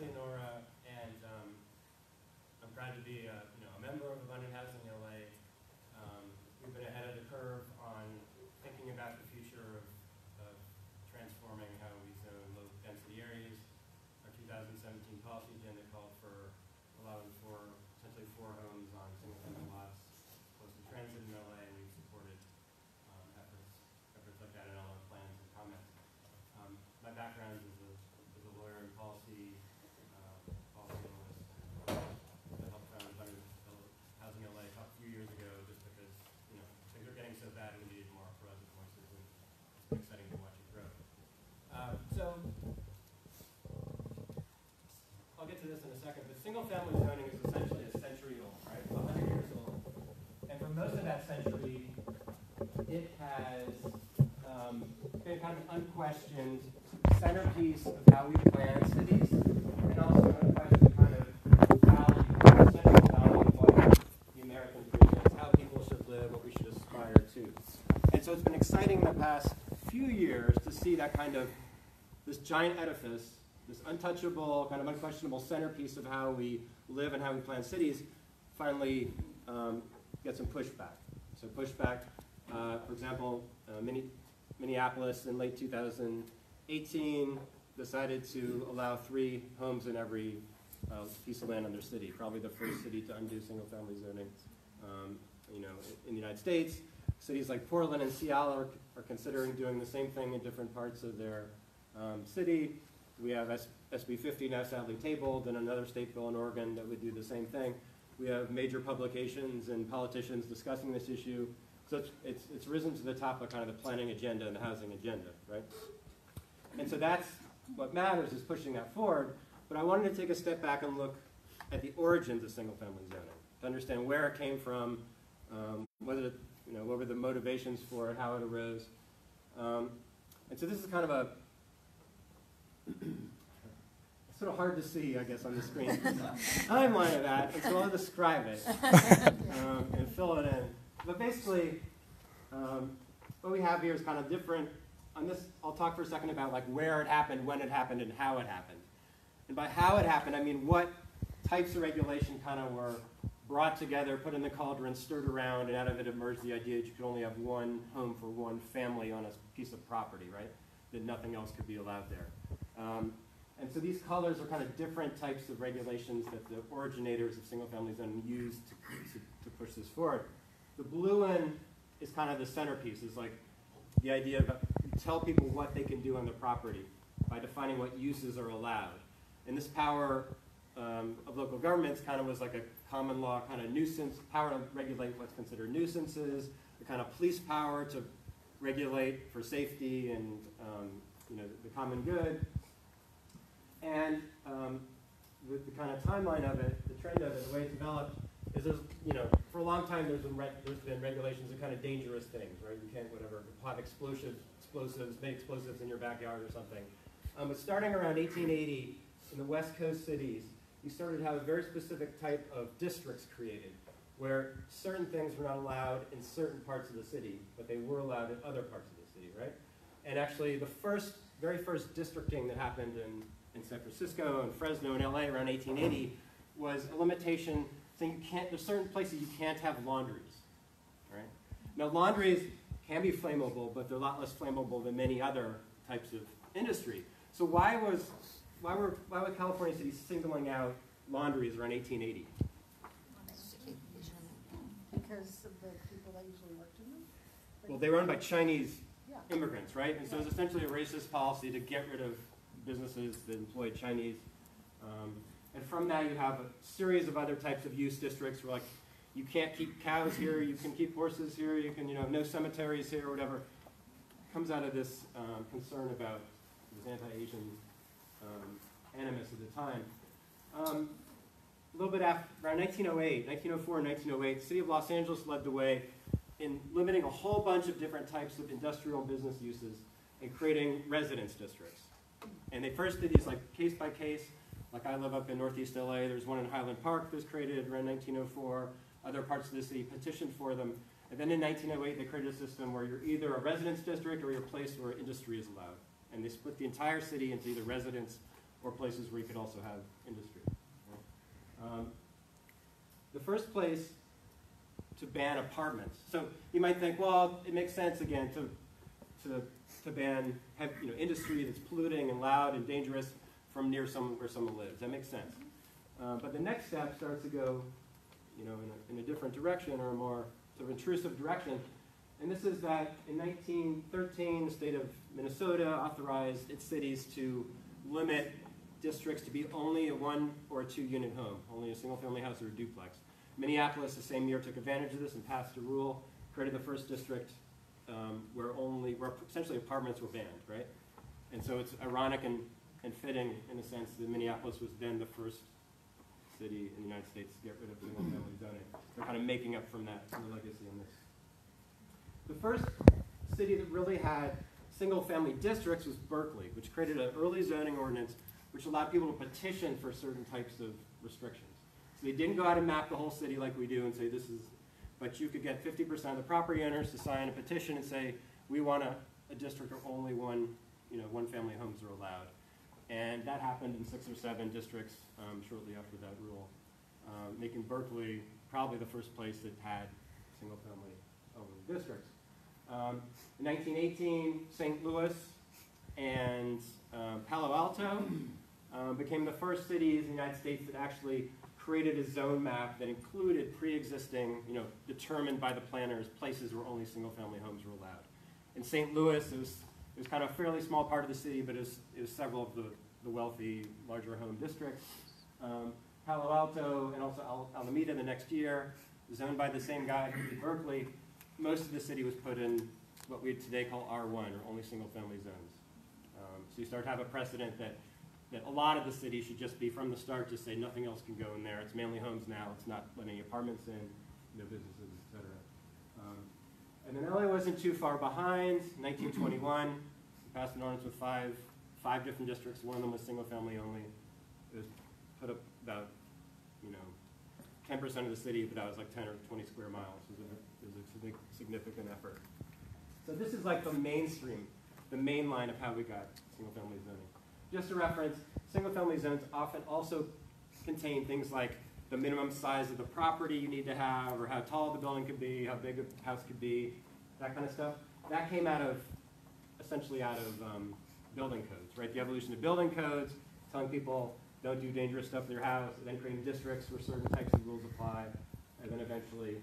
name's Leonora, and I'm proud to be a member of Abundant Housing LA. We've been ahead of the curve on thinking about the future of transforming how we zone low-density areas. Our 2017 policy agenda called for allowing essentially four homes on single-family lots close to transit in LA, and we've supported efforts like that in all our plans and comments. My background is a lawyer in policy analyst. I helped found Abundant Housing LA a few years ago, just because things are getting so bad we needed more for us as voices, and it's been exciting to watch it grow. So I'll get to this in a second, but single-family zoning is essentially a century old, right? It's 100 years old, and for most of that century, it has been kind of an unquestioned centerpiece of how we plan cities, and also an unquestioned kind of value, central value of the American dream is how people should live, what we should aspire to. And so it's been exciting in the past few years to see that kind of this giant edifice, this untouchable, kind of unquestionable centerpiece of how we live and how we plan cities, finally get some pushback. So pushback, for example, Minneapolis in late 2018 decided to allow 3 homes in every piece of land in their city, probably the first city to undo single-family zoning in the United States. Cities like Portland and Seattle are considering doing the same thing in different parts of their city. We have SB 50 now sadly tabled, and another state bill in Oregon that would do the same thing. We have major publications and politicians discussing this issue. So it's risen to the top of kind of the planning agenda and the housing agenda, right? And so that's what matters, is pushing that forward. But I wanted to take a step back and look at the origins of single-family zoning, to understand where it came from, what were the motivations for it, how it arose. And so this is kind of a it's sort of hard to see, I guess, on the screen. Timeline of that, and so I'll describe it and fill it in. But basically, what we have here is kind of different. On this, I'll talk for a second about like where it happened, when it happened, and how it happened. And by how it happened, I mean what types of regulation kind of were brought together, put in the cauldron, stirred around, and out of it emerged the idea that you could only have one home for one family on a piece of property, right? That nothing else could be allowed there. And so these colors are kind of different types of regulations that the originators of single-family zoning used to push this forward. The blue one is kind of the centerpiece. It's like the idea of you tell people what they can do on their property by defining what uses are allowed. And this power of local governments kind of was like a common law kind of nuisance, power to regulate what's considered nuisances, the kind of police power to regulate for safety and the common good. And the kind of timeline of it, the trend of it, the way it developed, is for a long time there's been regulations of kind of dangerous things, right? You can't pot explosives, make explosives in your backyard or something. But starting around 1880 in the West Coast cities, you started to have a very specific type of districts created where certain things were not allowed in certain parts of the city, but they were allowed in other parts of the city, right? And actually the very first districting that happened in San Francisco and Fresno and LA around 1880 was a limitation saying there's certain places you can't have laundries, right? Now laundries can be flammable, but they're a lot less flammable than many other types of industry. So why were California cities singling out laundries around 1880? Because of the people that usually worked in them. Well, they were owned by Chinese immigrants, right? And so it was essentially a racist policy to get rid of businesses that employed Chinese. And from that, you have a series of other types of use districts where, like, you can't keep cows here, you can keep horses here, you can, no cemeteries here, or whatever. It comes out of this concern about this anti-Asian animus at the time. A little bit after, around 1904 and 1908, the city of Los Angeles led the way in limiting a whole bunch of different types of industrial business uses and creating residence districts. And they first did these, like, case by case. Like I live up in Northeast LA, there's one in Highland Park that was created around 1904. Other parts of the city petitioned for them. And then in 1908, they created a system where you're either a residence district or you're a place where industry is allowed. And they split the entire city into either residence or places where you could also have industry. Right? The first place to ban apartments. So you might think, well, it makes sense again to ban industry that's polluting and loud and dangerous from near someone where someone lives. That makes sense. But the next step starts to go, in a different direction or a more sort of intrusive direction. And this is that in 1913, the state of Minnesota authorized its cities to limit districts to be only a one or a two-unit home, only a single-family house or a duplex. Minneapolis, the same year, took advantage of this and passed a rule, created the first district where essentially apartments were banned, right? And so it's ironic and fitting, in a sense, that Minneapolis was then the first city in the United States to get rid of single-family zoning. They're kind of making up from that, from the legacy in this. The first city that really had single-family districts was Berkeley, which created an early zoning ordinance which allowed people to petition for certain types of restrictions. So they didn't go out and map the whole city like we do and say this is, but you could get 50% of the property owners to sign a petition and say, we want a district where only one family homes are allowed. And that happened in 6 or 7 districts shortly after that rule, making Berkeley probably the first place that had single-family owned districts. In 1918, St. Louis and Palo Alto became the first cities in the United States that actually created a zone map that included pre-existing, determined by the planners, places where only single-family homes were allowed. In St. Louis, it was kind of a fairly small part of the city, but it was several of the wealthy, larger home districts. Palo Alto and also Alameda the next year, was owned by the same guy, Berkeley. Most of the city was put in what we today call R1, or only single-family zones. So you start to have a precedent that a lot of the city should just be, from the start, just say nothing else can go in there. It's mainly homes now. It's not letting apartments in, no businesses, et cetera. And then LA wasn't too far behind. 1921, we passed an ordinance with five different districts. One of them was single-family only. It was put up about 10% of the city, but that was like 10 or 20 square miles. It was a significant effort. So this is like the main line of how we got single-family zoning. Just a reference, single-family zones often also contain things like the minimum size of the property you need to have, or how tall the building could be, how big a house could be, that kind of stuff. That came essentially out of building codes, right? The evolution of building codes, telling people don't do dangerous stuff in your house, and then creating districts where certain types of rules apply, and then eventually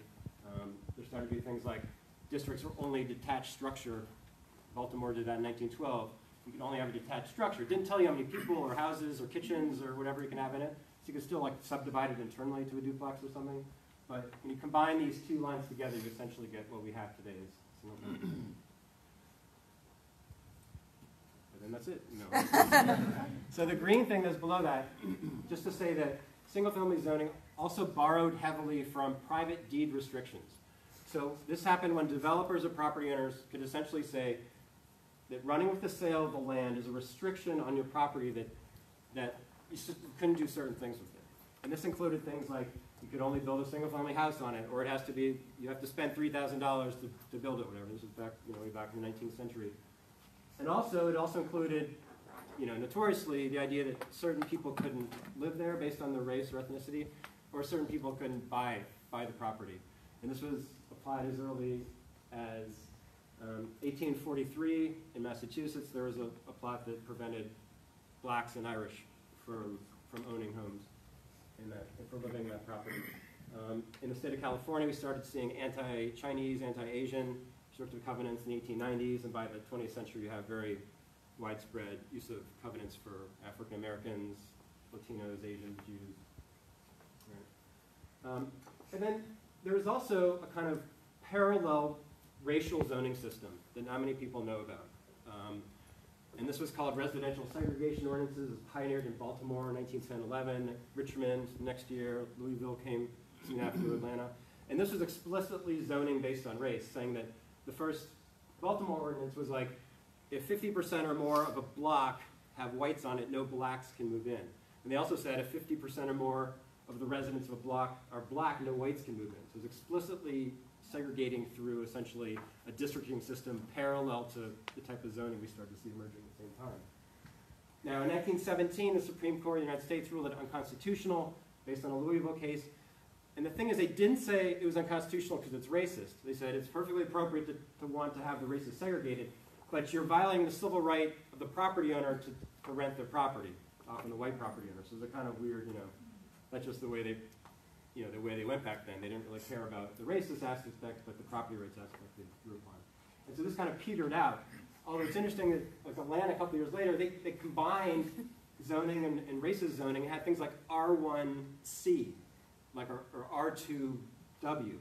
there started to be things like districts were only detached structure. Baltimore did that in 1912. You could only have a detached structure. It didn't tell you how many people or houses or kitchens or whatever you can have in it. So you could still subdivide it internally to a duplex or something. But when you combine these two lines together, you essentially get what we have today is single-family. But then that's it. No. So the green thing that's below that, just to say that single-family zoning also borrowed heavily from private deed restrictions. So this happened when developers or property owners could essentially say that running with the sale of the land is a restriction on your property that you couldn't do certain things with it. And this included things like you could only build a single-family house on it, or it has to be, you have to spend $3,000 to build it, whatever. This was back, way back in the 19th century. And also, it also included, notoriously, the idea that certain people couldn't live there based on their race or ethnicity, or certain people couldn't buy the property. And this was applied as early as 1843 in Massachusetts. There was a plot that prevented blacks and Irish from owning homes and for living in that property. In the state of California, we started seeing anti-Chinese, anti-Asian sorts of covenants in the 1890s, and by the 20th century, you have very widespread use of covenants for African Americans, Latinos, Asians, Jews. Right. And then there is also a kind of parallel racial zoning system that not many people know about. And this was called residential segregation ordinances. It was pioneered in Baltimore in 1910-11, Richmond next year, Louisville came soon after Atlanta. And this was explicitly zoning based on race, saying that the first Baltimore ordinance was like, if 50% or more of a block have whites on it, no blacks can move in. And they also said if 50% or more of the residents of a block are black, no whites can move in. So it was explicitly segregating through essentially a districting system parallel to the type of zoning we started to see emerging at the same time. Now, in 1917, the Supreme Court of the United States ruled it unconstitutional based on a Louisville case. And the thing is, they didn't say it was unconstitutional because it's racist. They said it's perfectly appropriate to want to have the races segregated, but you're violating the civil right of the property owner to rent their property, often the white property owner. So it's a kind of weird, you know, that's just the way they, you know, the way they went back then. They didn't really care about the racist aspect, but the property rights aspect they drew upon. And so this kind of petered out. Although it's interesting that like Atlanta a couple years later, they combined zoning and racist zoning and had things like R1C, like or R2W.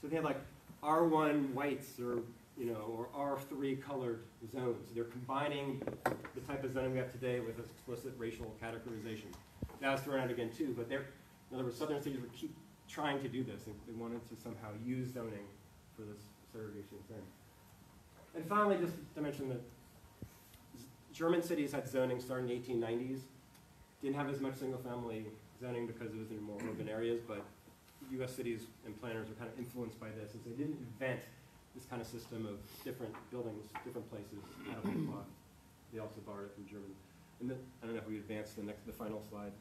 So they had like R1 whites or you know or R3 colored zones. They're combining the type of zoning we have today with explicit racial categorization. That was thrown out again too, but they're in other words, southern cities would keep trying to do this. They wanted to somehow use zoning for this segregation thing. And finally, just to mention that German cities had zoning starting in the 1890s. Didn't have as much single-family zoning because it was in more urban areas, but US cities and planners were kind of influenced by this, as they didn't invent this kind of system of different buildings, different places out of the block. They also borrowed it from German. And the, I don't know if we advance to the final slide.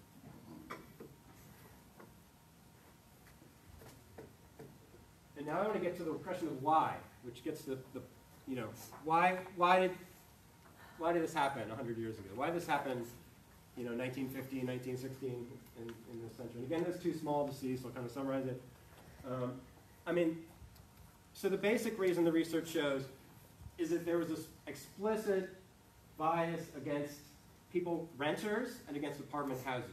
And now I want to get to the question of why, which gets the you know, why did this happen 100 years ago? Why did this happen, you know, 1915, 1916 in this century? And again, that's too small to see, so I'll kind of summarize it. I mean, so the basic reason the research shows is that there was this explicit bias against people, renters, and against apartment houses.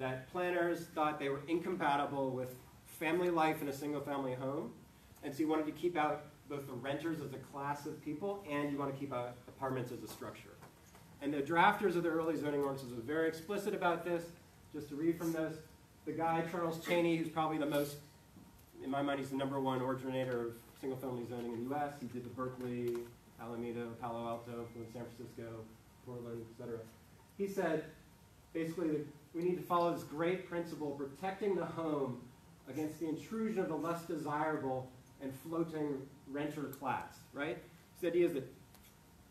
That planners thought they were incompatible with family life in a single-family home, and so you wanted to keep out both the renters as a class of people, and you want to keep out apartments as a structure. And the drafters of the early zoning ordinances were very explicit about this. Just to read from those, the guy, Charles Cheney, who's probably the most, in my mind, he's the #1 originator of single-family zoning in the US. He did the Berkeley, Alameda, Palo Alto, San Francisco, Portland, etc. He said, basically, that we need to follow this great principle, protecting the home against the intrusion of the less desirable and floating renter class, right? So the idea is that,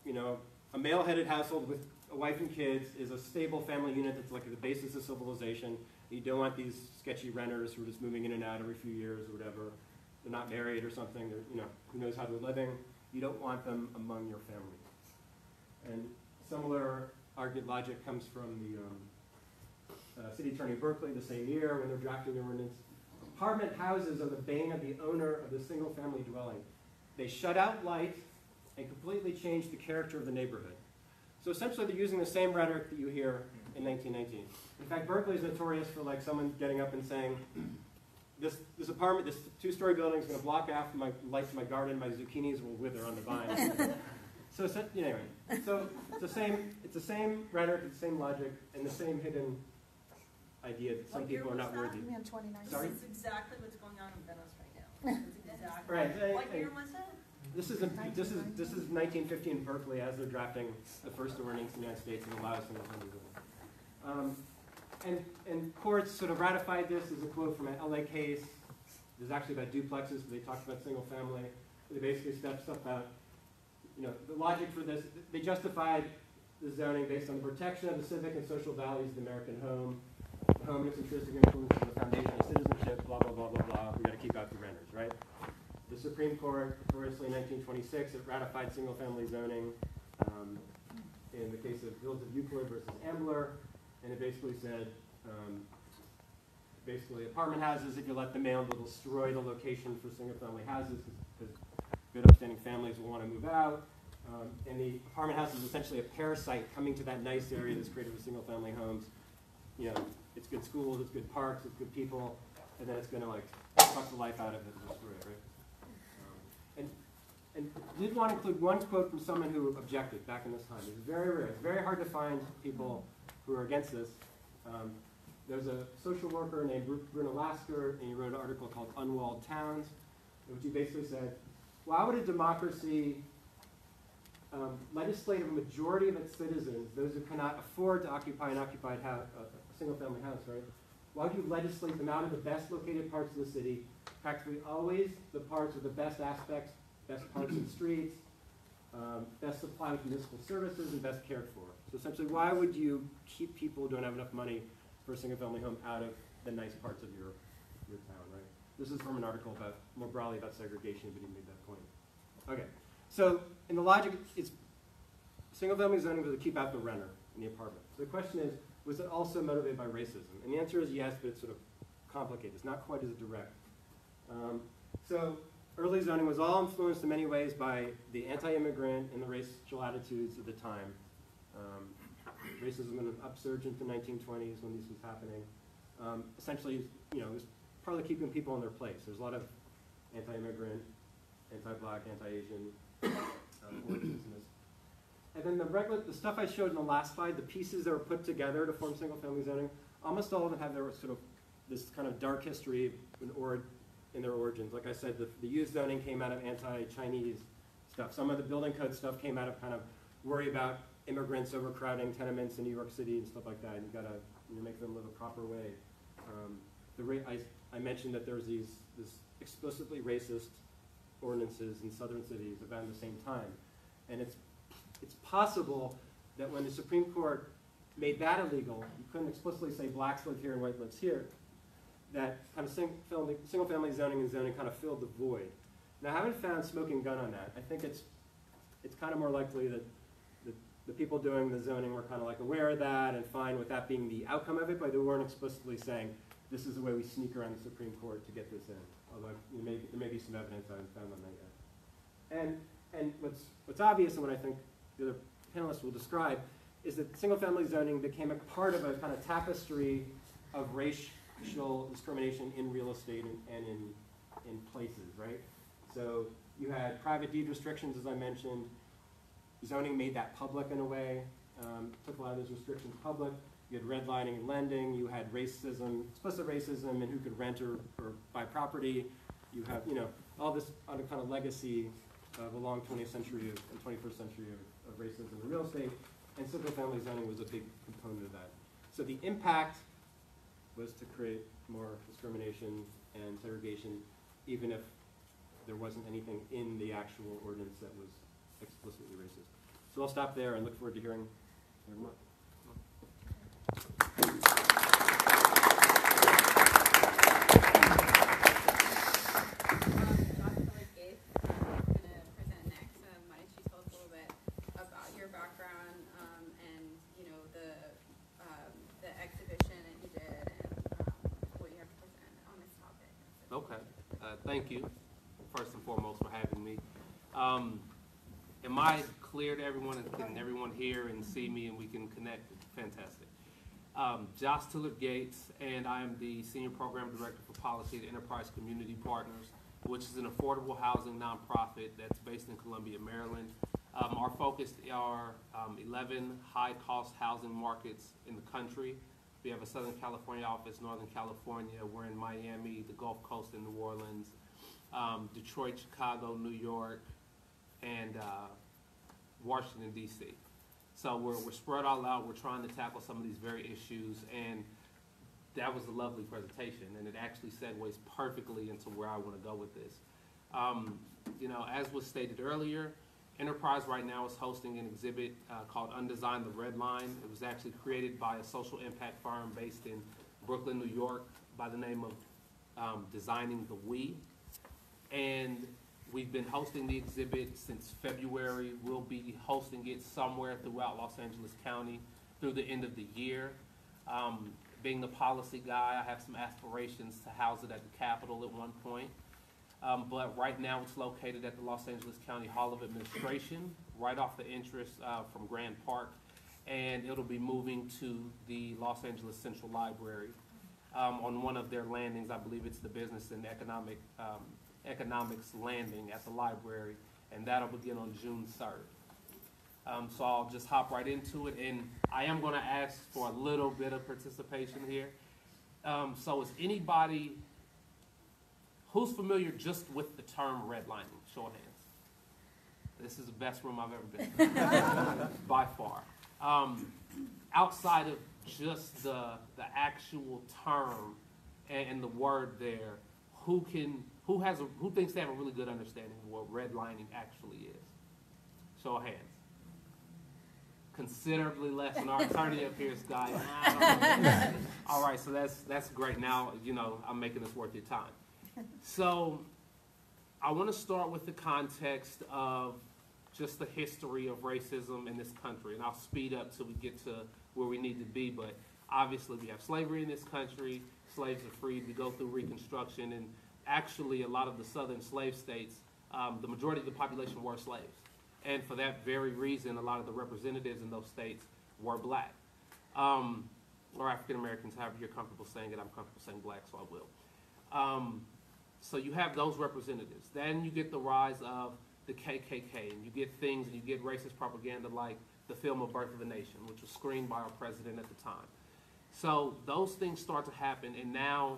you know, a male-headed household with a wife and kids is a stable family unit that's like the basis of civilization. You don't want these sketchy renters who are just moving in and out every few years or whatever. They're not married or something. They're, you know, who knows how they're living. You don't want them among your family. And similar argument logic comes from the city attorney of Berkeley the same year when they're drafting the ordinance. Apartment houses are the bane of the owner of the single-family dwelling. They shut out light and completely change the character of the neighborhood. So essentially they're using the same rhetoric that you hear in 1919. In fact, Berkeley is notorious for like someone getting up and saying, this apartment, this two-story building is going to block off my light to my garden, my zucchinis will wither on the vine. So anyway, so it's the same rhetoric, it's the same logic, and the same hidden idea that some people are not worthy. Sorry? This is exactly what's going on in Venice right now. Exactly. Right. What year was that? This is 1915 Berkeley as they're drafting the first ordinance in the United States that allows single-family zoning. And courts sort of ratified this as a quote from an LA case. It was actually about duplexes, but they talked about single-family. They basically stepped up out. You know, the logic for this, they justified the zoning based on the protection of the civic and social values of the American home. The home and its intrinsic influence on the foundation of citizenship, blah, blah, blah, blah, blah. We've got to keep out the renters, right? The Supreme Court, notoriously in 1926, it ratified single-family zoning in the case of Village of Euclid versus Ambler, and it basically said, basically, apartment houses, if you let them in, will destroy the location for single-family houses because good, upstanding families will want to move out. And the apartment house is essentially a parasite coming to that nice area that's created with single-family homes. You know, it's good schools, it's good parks, it's good people, and then it's going to like suck the life out of it and destroy it, right? And I did want to include one quote from someone who objected back in this time. It was very rare. It's very hard to find people who are against this. There's a social worker named Bruno Lasker, and he wrote an article called Unwalled Towns, in which he basically said, why would a democracy legislate a majority of its citizens, those who cannot afford to occupy an occupied house, single-family house, right? Why would you legislate them out of the best located parts of the city? Practically always the parts with the best aspects, best parts of the streets, best supply with municipal services, and best cared for. So essentially, why would you keep people who don't have enough money for a single-family home out of the nice parts of your town, right? This is from an article about, more broadly about segregation, but he made that point. Okay, so in the logic, it's single-family zoning was to keep out the renter in the apartment. So the question is, was it also motivated by racism? And the answer is yes, but it's sort of complicated. It's not quite as direct. So early zoning was all influenced in many ways by the anti-immigrant and the racial attitudes of the time. Racism was an upsurge into the 1920s when this was happening. Essentially, you know, it was partly keeping people in their place. There's a lot of anti-immigrant, anti-black, anti-Asian origins in this. And then the stuff I showed in the last slide, the pieces that were put together to form single-family zoning, almost all of them have their sort of this kind of dark history in their origins. Like I said, the youth zoning came out of anti-Chinese stuff. Some of the building code stuff came out of kind of worry about immigrants overcrowding tenements in New York City and stuff like that. You've got to make them live a proper way. I mentioned that there's this explicitly racist ordinances in southern cities around the same time. And it's possible that when the Supreme Court made that illegal, you couldn't explicitly say blacks live here and white lives here, that kind of single-family zoning and zoning kind of filled the void. Now, I haven't found smoking gun on that. I think it's kind of more likely that the people doing the zoning were kind of like aware of that and fine with that being the outcome of it, but they weren't explicitly saying, this is the way we sneak around the Supreme Court to get this in. Although there may be some evidence I haven't found on that yet. And what's obvious, and what I think the other panelists will describe, is that single-family zoning became a part of a kind of tapestry of racial discrimination in real estate and in places, right? So you had private deed restrictions, as I mentioned. Zoning made that public in a way, took a lot of those restrictions public. You had redlining and lending. You had racism, explicit racism, and who could rent or buy property. You have, you know, all this other kind of legacy of a long 20th century and 21st century of racism in real estate, and single-family zoning was a big component of that. So the impact was to create more discrimination and segregation, even if there wasn't anything in the actual ordinance that was explicitly racist. So I'll stop there and look forward to hearing more. Thank you, first and foremost, for having me. Am I clear to everyone? Can everyone hear and see me and we can connect? Fantastic. Joss Tillard-Gates, and I am the Senior Program Director for Policy at Enterprise Community Partners, which is an affordable housing nonprofit that's based in Columbia, Maryland. Our focus are 11 high-cost housing markets in the country. We have a Southern California office, Northern California. We're in Miami, the Gulf Coast, and New Orleans, Detroit, Chicago, New York, and Washington, D.C. So we're spread all out. We're trying to tackle some of these very issues, and that was a lovely presentation, and it actually segues perfectly into where I want to go with this. You know, as was stated earlier, Enterprise right now is hosting an exhibit called Undesign the Red Line. It was actually created by a social impact firm based in Brooklyn, New York, by the name of Designing the We. And we've been hosting the exhibit since February. We'll be hosting it somewhere throughout Los Angeles County through the end of the year. Being the policy guy, I have some aspirations to house it at the Capitol at one point. But right now it's located at the Los Angeles County Hall of Administration, right off the entrance from Grand Park, and it'll be moving to the Los Angeles Central Library on one of their landings. I believe it's the Business and Economics landing at the library, and that'll begin on June 3rd. So I'll just hop right into it, and I am going to ask for a little bit of participation here. So is anybody who's familiar just with the term redlining? Show of hands. This is the best room I've ever been in, by far. Outside of just the actual term and the word there, who thinks they have a really good understanding of what redlining actually is? Show of hands. Considerably less than our attorney up here, Scott. All right, so that's great. Now, you know, I'm making this worth your time. So I want to start with the context of just the history of racism in this country. And I'll speed up till we get to where we need to be. But obviously, we have slavery in this country. Slaves are freed. We go through Reconstruction. And actually, a lot of the southern slave states, the majority of the population were slaves. And for that very reason, a lot of the representatives in those states were black. Or African Americans, however you're comfortable saying it. I'm comfortable saying black, so I will. So you have those representatives. Then you get the rise of the KKK, and you get things, and you get racist propaganda like the film A Birth of a Nation, which was screened by our president at the time. So those things start to happen, and now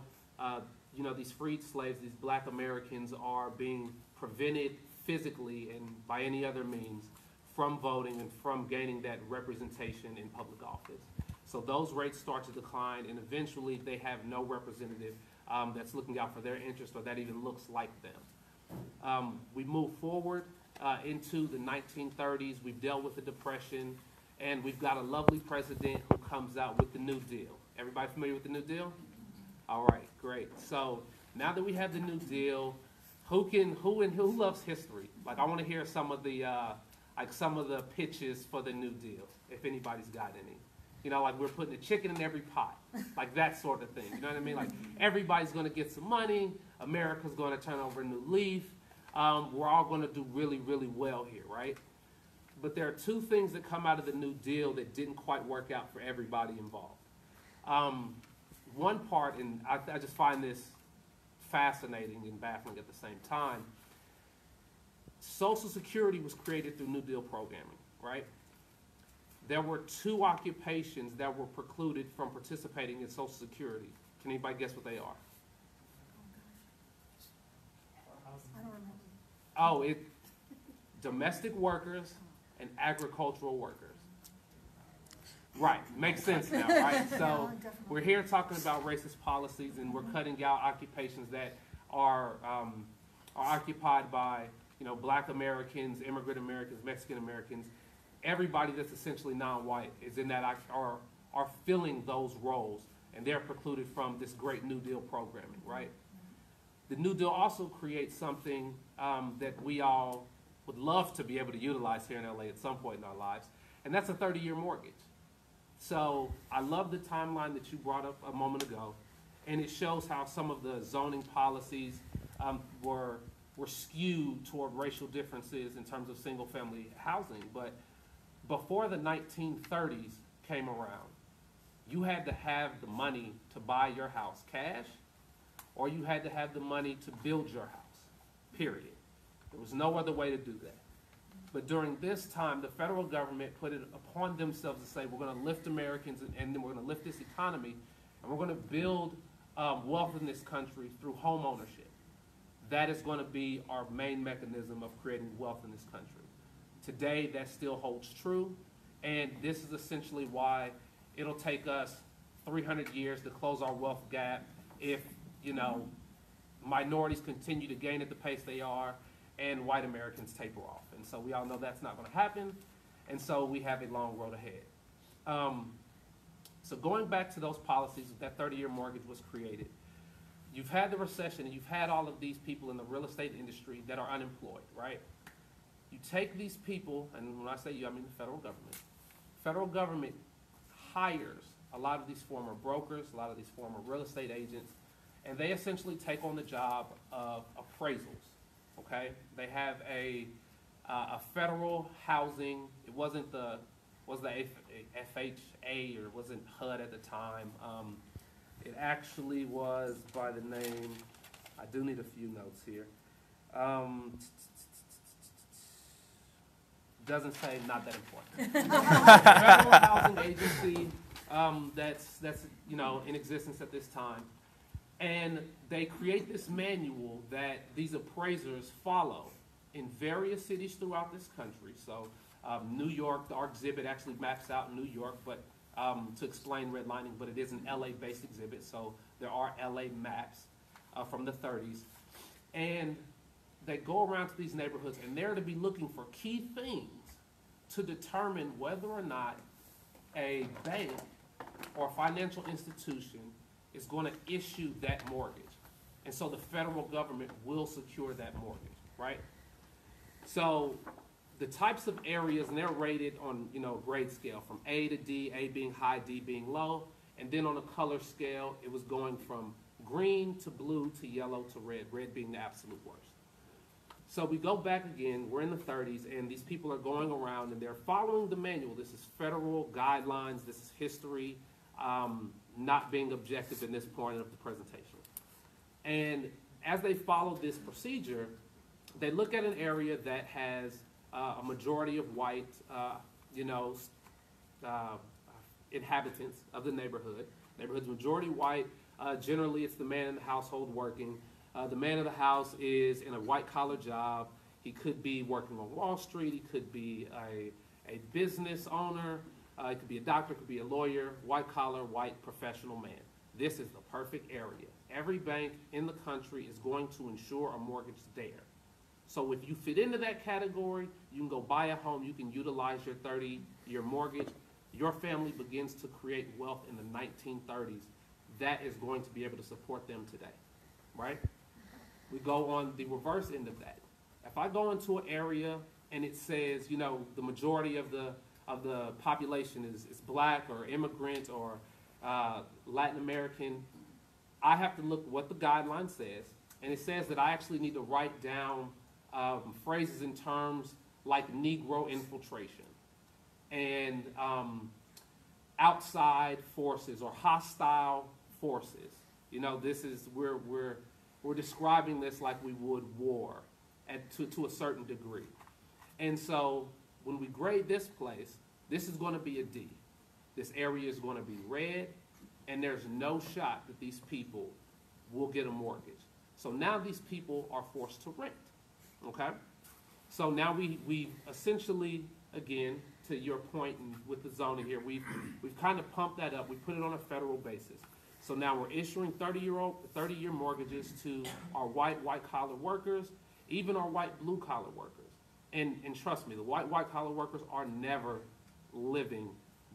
you know, these freed slaves, these black Americans are being prevented physically and by any other means from voting and from gaining that representation in public office. So those rates start to decline, and eventually they have no representative that's looking out for their interest or that even looks like them. We move forward into the 1930s. We've dealt with the Depression, and we've got a lovely president who comes out with the New Deal. Everybody familiar with the New Deal? All right, great. So now that we have the New Deal, who loves history? Like, I want to hear some of the pitches for the New Deal, if anybody's got any. You know, like, we're putting a chicken in every pot, like that sort of thing. You know what I mean? Like, everybody's going to get some money. America's going to turn over a new leaf. We're all going to do really, really well here, right? But there are two things that come out of the New Deal that didn't quite work out for everybody involved. One part, and I just find this fascinating and baffling at the same time, Social Security was created through New Deal programming, right? There were two occupations that were precluded from participating in Social Security. Can anybody guess what they are? I don't remember. Oh, domestic workers and agricultural workers. Right, makes sense now, right? So we're here talking about racist policies, and we're cutting out occupations that are occupied by, you know, black Americans, immigrant Americans, Mexican Americans. Everybody that's essentially non-white is in that, are filling those roles, and they're precluded from this great New Deal programming, right? The New Deal also creates something that we all would love to be able to utilize here in LA at some point in our lives, and that's a 30-year mortgage. So I love the timeline that you brought up a moment ago, and it shows how some of the zoning policies were skewed toward racial differences in terms of single-family housing. But before the 1930s came around, you had to have the money to buy your house cash, or you had to have the money to build your house, period. There was no other way to do that. But during this time, the federal government put it upon themselves to say, we're going to lift Americans, and then we're going to lift this economy, and we're going to build wealth in this country through home ownership. That is going to be our main mechanism of creating wealth in this country. Today, that still holds true, and this is essentially why it'll take us 300 years to close our wealth gap if, you know, minorities continue to gain at the pace they are, and white Americans taper off. And so we all know that's not going to happen, and so we have a long road ahead. So going back to those policies, that 30-year mortgage was created. You've had the recession, and you've had all of these people in the real estate industry that are unemployed, right? You take these people, and when I say you, I mean the federal government. Federal government hires a lot of these former brokers, a lot of these former real estate agents, and they essentially take on the job of appraisals. Okay, they have a federal housing. It wasn't the FHA, or wasn't HUD at the time. It actually was by the name. I do need a few notes here. Doesn't say, not that important. Federal housing agency that's you know, in existence at this time. And they create this manual that these appraisers follow in various cities throughout this country. So New York, our exhibit actually maps out New York, but to explain redlining, but it is an LA-based exhibit, so there are LA maps from the 30s. And they go around to these neighborhoods, and they're to be looking for key things to determine whether or not a bank or financial institution is going to issue that mortgage. And so the federal government will secure that mortgage, right? So the types of areas, and they're rated on, you know, grade scale from A to D, A being high, D being low. And then on a color scale, it was going from green to blue to yellow to red, red being the absolute worst. So we go back again, we're in the 30s, and these people are going around and they're following the manual. This is federal guidelines, this is history, not being objective in this point of the presentation. And as they follow this procedure, they look at an area that has a majority of white, inhabitants of the neighborhood. Neighborhood's majority white, generally it's the man in the household working. The man of the house is in a white-collar job. He could be working on Wall Street. He could be a business owner. He could be a doctor. Could be a lawyer. White-collar, white professional man. This is the perfect area. Every bank in the country is going to insure a mortgage there. So if you fit into that category, you can go buy a home. You can utilize your 30-year mortgage. Your family begins to create wealth in the 1930s. That is going to be able to support them today, right? We go on the reverse end of that. If I go into an area and it says, you know, the majority of the population is black or immigrant or Latin American, I have to look what the guideline says. And it says that I actually need to write down phrases and terms like Negro infiltration and outside forces or hostile forces. You know, this is where we're describing this like we would war to a certain degree. And so when we grade this place, this is going to be a D. This area is going to be red, and there's no shot that these people will get a mortgage. So now these people are forced to rent, okay? So now we essentially, again, to your point and with the zoning here, we've kind of pumped that up. We put it on a federal basis. So now we're issuing 30-year mortgages to our white-collar workers, even our white blue-collar workers. And trust me, the white-collar workers are never living,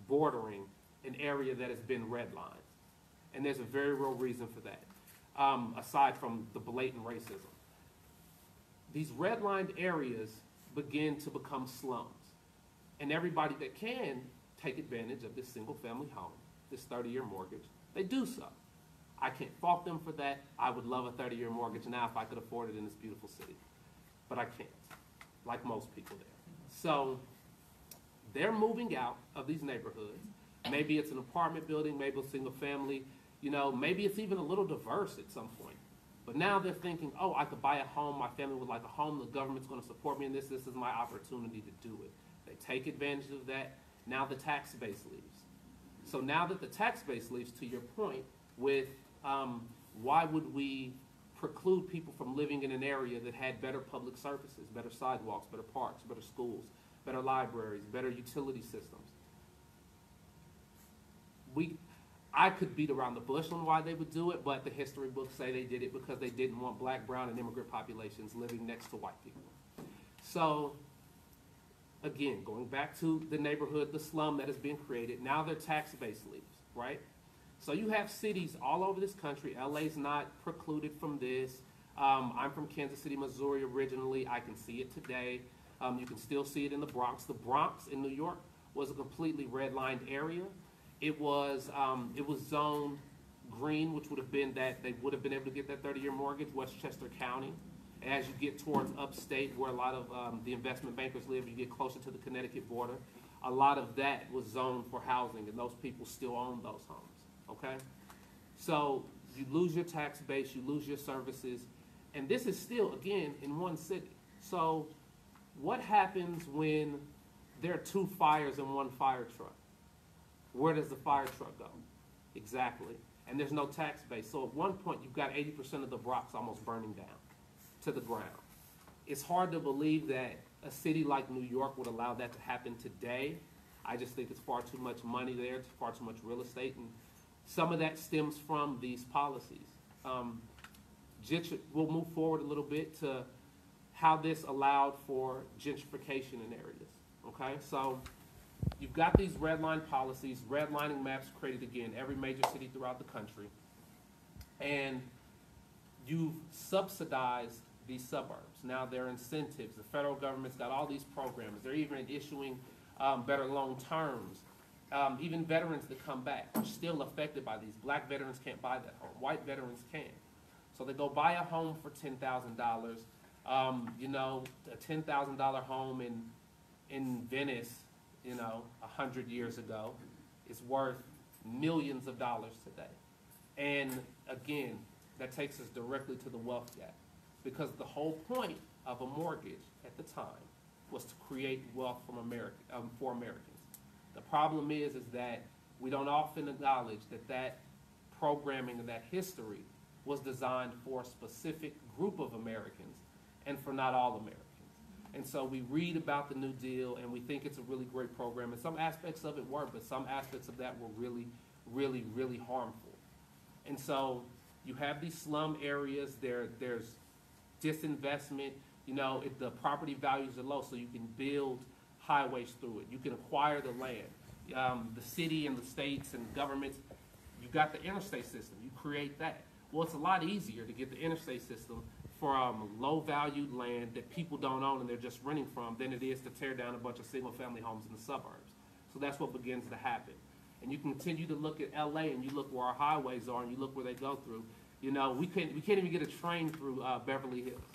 bordering an area that has been redlined. And there's a very real reason for that, aside from the blatant racism. These redlined areas begin to become slums. And everybody that can take advantage of this single-family home, this 30-year mortgage, they do so. I can't fault them for that. I would love a 30-year mortgage now if I could afford it in this beautiful city. But I can't, like most people there. So they're moving out of these neighborhoods. Maybe it's an apartment building, maybe a single family, you know, maybe it's even a little diverse at some point. But now they're thinking, oh, I could buy a home, my family would like a home, the government's going to support me in this, this is my opportunity to do it. They take advantage of that. Now the tax base leaves. So now that the tax base leaves, to your point, with why would we preclude people from living in an area that had better public services, better sidewalks, better parks, better schools, better libraries, better utility systems? I could beat around the bush on why they would do it, but the history books say they did it because they didn't want black, brown, and immigrant populations living next to white people. So again, going back to the neighborhood, the slum that is being created, now their tax base leaves, right? So you have cities all over this country. LA's not precluded from this. I'm from Kansas City, Missouri originally. I can see it today. You can still see it in the Bronx. The Bronx in New York was a completely redlined area. It was zoned green, which would have been that they would have been able to get that 30-year mortgage, Westchester County. As you get towards upstate, where a lot of the investment bankers live, you get closer to the Connecticut border. A lot of that was zoned for housing, and those people still own those homes, okay? So you lose your tax base, you lose your services, and this is still, again, in one city. So what happens when there are two fires in one fire truck? Where does the fire truck go? Exactly. And there's no tax base. So at one point, you've got 80% of the Bronx almost burning down to the ground. It's hard to believe that a city like New York would allow that to happen today. I just think it's far too much money there, it's far too much real estate, and some of that stems from these policies. We'll move forward a little bit to how this allowed for gentrification in areas. Okay, so you've got these red line policies, redlining maps created again, every major city throughout the country, and you've subsidized these suburbs. Now there are incentives. The federal government's got all these programs. They're even issuing better loan terms. Even veterans that come back are still affected by these. Black veterans can't buy that home. White veterans can. So they go buy a home for $10,000. You know, a $10,000 home in Venice, you know, 100 years ago is worth millions of dollars today. And again, that takes us directly to the wealth gap, because the whole point of a mortgage at the time was to create wealth from for Americans. The problem is that we don't often acknowledge that that programming and that history was designed for a specific group of Americans and for not all Americans. And so we read about the New Deal and we think it's a really great program, and some aspects of it were, but some aspects of that were really, really, really harmful. And so you have these slum areas, there's disinvestment, you know, if the property values are low, so you can build highways through it, you can acquire the land. The city and the states and governments, you've got the interstate system, you create that. Well, it's a lot easier to get the interstate system for low-valued land that people don't own and they're just renting from than it is to tear down a bunch of single-family homes in the suburbs. So that's what begins to happen. And you continue to look at LA, and you look where our highways are, and you look where they go through. You know, we can't even get a train through Beverly Hills.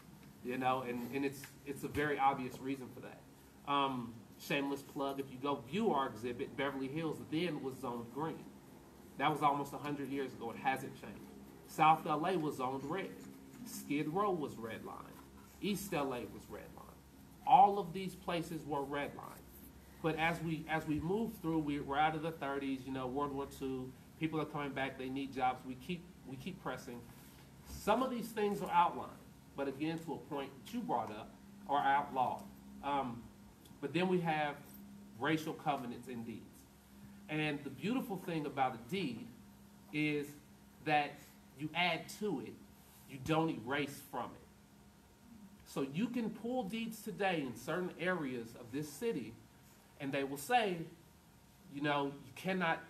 You know, and it's a very obvious reason for that. Shameless plug, if you go view our exhibit, Beverly Hills then was zoned green. That was almost 100 years ago. It hasn't changed. South LA was zoned red. Skid Row was redlined. East LA was redlined. All of these places were redlined. But as we move through, we're out of the 30s, you know, World War II, people are coming back, they need jobs, we keep pressing. Some of these things are outlined, but again, to a point that you brought up, are outlawed. But then we have racial covenants in deeds. And the beautiful thing about a deed is that you add to it, you don't erase from it. So you can pull deeds today in certain areas of this city, and they will say, you know, you cannot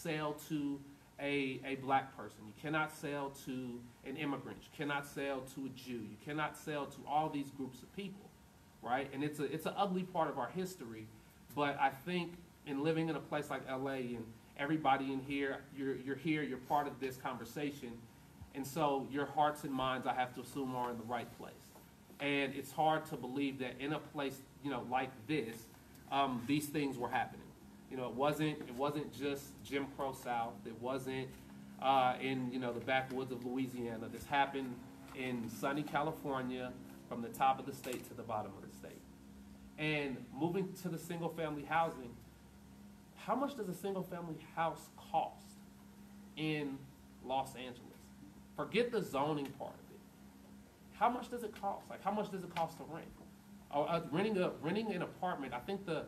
sell to a black person. You cannot sell to an immigrant. You cannot sell to a Jew. You cannot sell to all these groups of people, right? And it's an ugly part of our history, but I think in living in a place like LA, and everybody in here, you're here, you're part of this conversation, and so your hearts and minds, I have to assume, are in the right place. And it's hard to believe that in a place, you know, like this, these things were happening. You know, it wasn't just Jim Crow South. It wasn't in, you know, the backwoods of Louisiana. This happened in sunny California, from the top of the state to the bottom of the state. And moving to the single-family housing, how much does a single-family house cost in Los Angeles? Forget the zoning part of it. How much does it cost? Like, how much does it cost to rent? Renting an apartment, I think the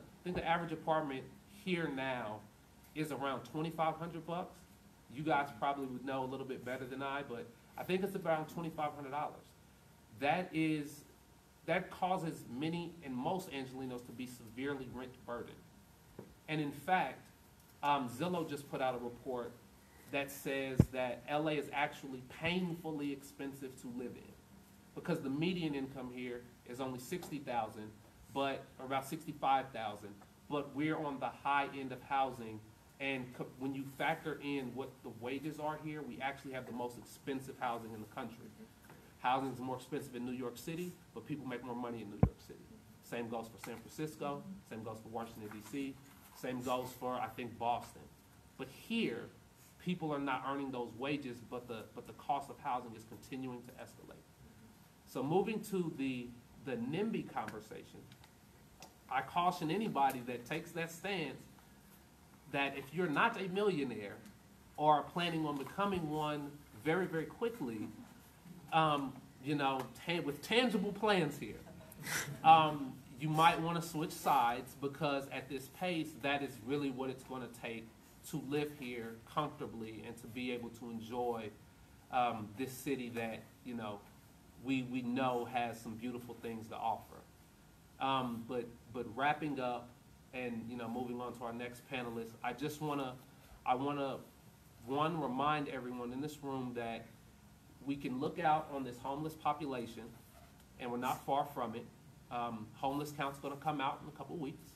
average apartment here now is around $2,500 bucks. You guys probably would know a little bit better than I, but I think it's around $2,500. That causes many and most Angelinos to be severely rent burdened. And in fact, Zillow just put out a report that says that LA is actually painfully expensive to live in, because the median income here is only $60,000, but or about $65,000. But we're on the high end of housing, and when you factor in what the wages are here, we actually have the most expensive housing in the country. Housing is more expensive in New York City, but people make more money in New York City. Same goes for San Francisco. Same goes for Washington D.C. Same goes for, I think, Boston. But here, people are not earning those wages, but the cost of housing is continuing to escalate. So moving to the NIMBY conversation, I caution anybody that takes that stance that if you're not a millionaire or are planning on becoming one very, very quickly, you know, with tangible plans here, you might want to switch sides, because at this pace, that is really what it's going to take to live here comfortably and to be able to enjoy this city that, you know, we know has some beautiful things to offer. But wrapping up and, you know, moving on to our next panelist, I just wanna one, remind everyone in this room that we can look out on this homeless population, and we're not far from it. Homeless count's gonna come out in a couple weeks.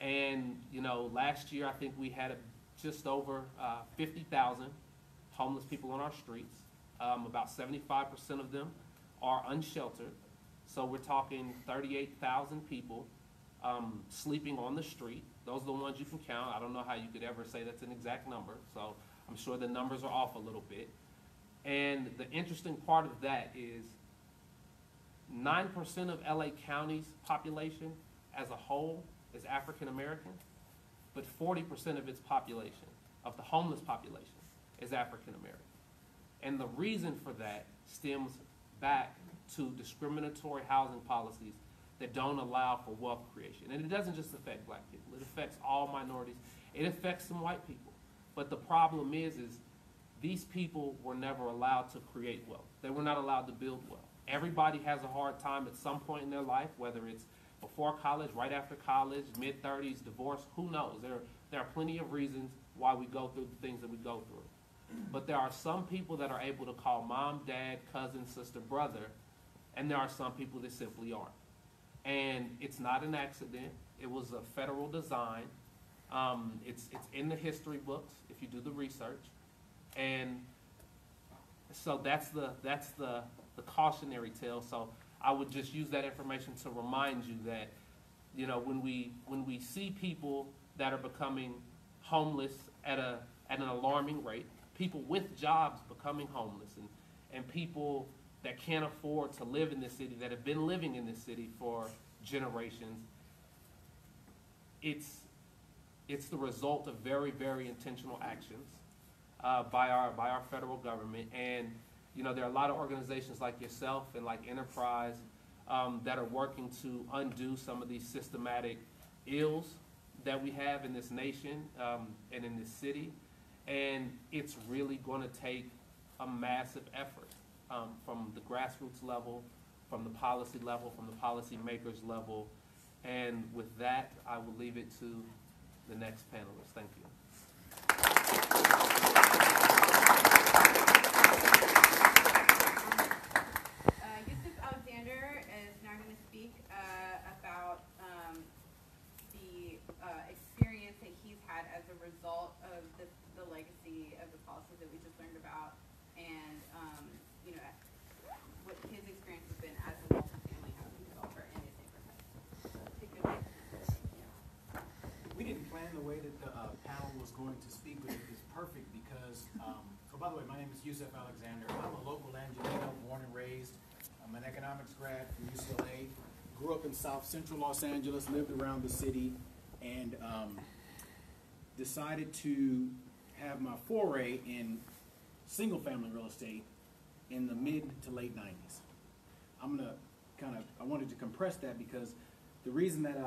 And, you know, last year I think we had just over 50,000 homeless people on our streets. About 75% of them are unsheltered. So we're talking 38,000 people sleeping on the street. Those are the ones you can count. I don't know how you could ever say that's an exact number. So I'm sure the numbers are off a little bit. And the interesting part of that is 9% of LA County's population as a whole is African American, but 40% of its population, of the homeless population, is African American. And the reason for that stems back to discriminatory housing policies that don't allow for wealth creation. And it doesn't just affect black people, it affects all minorities, it affects some white people. But the problem is these people were never allowed to create wealth. They were not allowed to build wealth. Everybody has a hard time at some point in their life, whether it's before college, right after college, mid-30s, divorce, who knows? There are plenty of reasons why we go through the things that we go through. But there are some people that are able to call mom, dad, cousin, sister, brother, and there are some people that simply aren't. And it's not an accident. It was a federal design. It's in the history books if you do the research. And so that's the cautionary tale. So I would just use that information to remind you that, you know, when we see people that are becoming homeless at an alarming rate, people with jobs becoming homeless, and people that can't afford to live in this city, that have been living in this city for generations, it's the result of very, very intentional actions by our federal government. And you know, there are a lot of organizations like yourself and like Enterprise that are working to undo some of these systematic ills that we have in this nation and in this city. And it's really going to take a massive effort from the grassroots level, from the policy level, from the policy makers level. And with that, I will leave it to the next panelist. Thank you. Experience that he's had as a result of the legacy of the policies that we just learned about, and you know, what his experience has been as a multifamily housing developer in his neighborhood. We didn't plan the way that the panel was going to speak, but it is perfect because. So by the way, my name is Yusef Alexander. I'm a local Angelino, born and raised. I'm an economics grad from UCLA. Grew up in South Central Los Angeles. Lived around the city. And decided to have my foray in single-family real estate in the mid to late 90s. I wanted to compress that because the reason that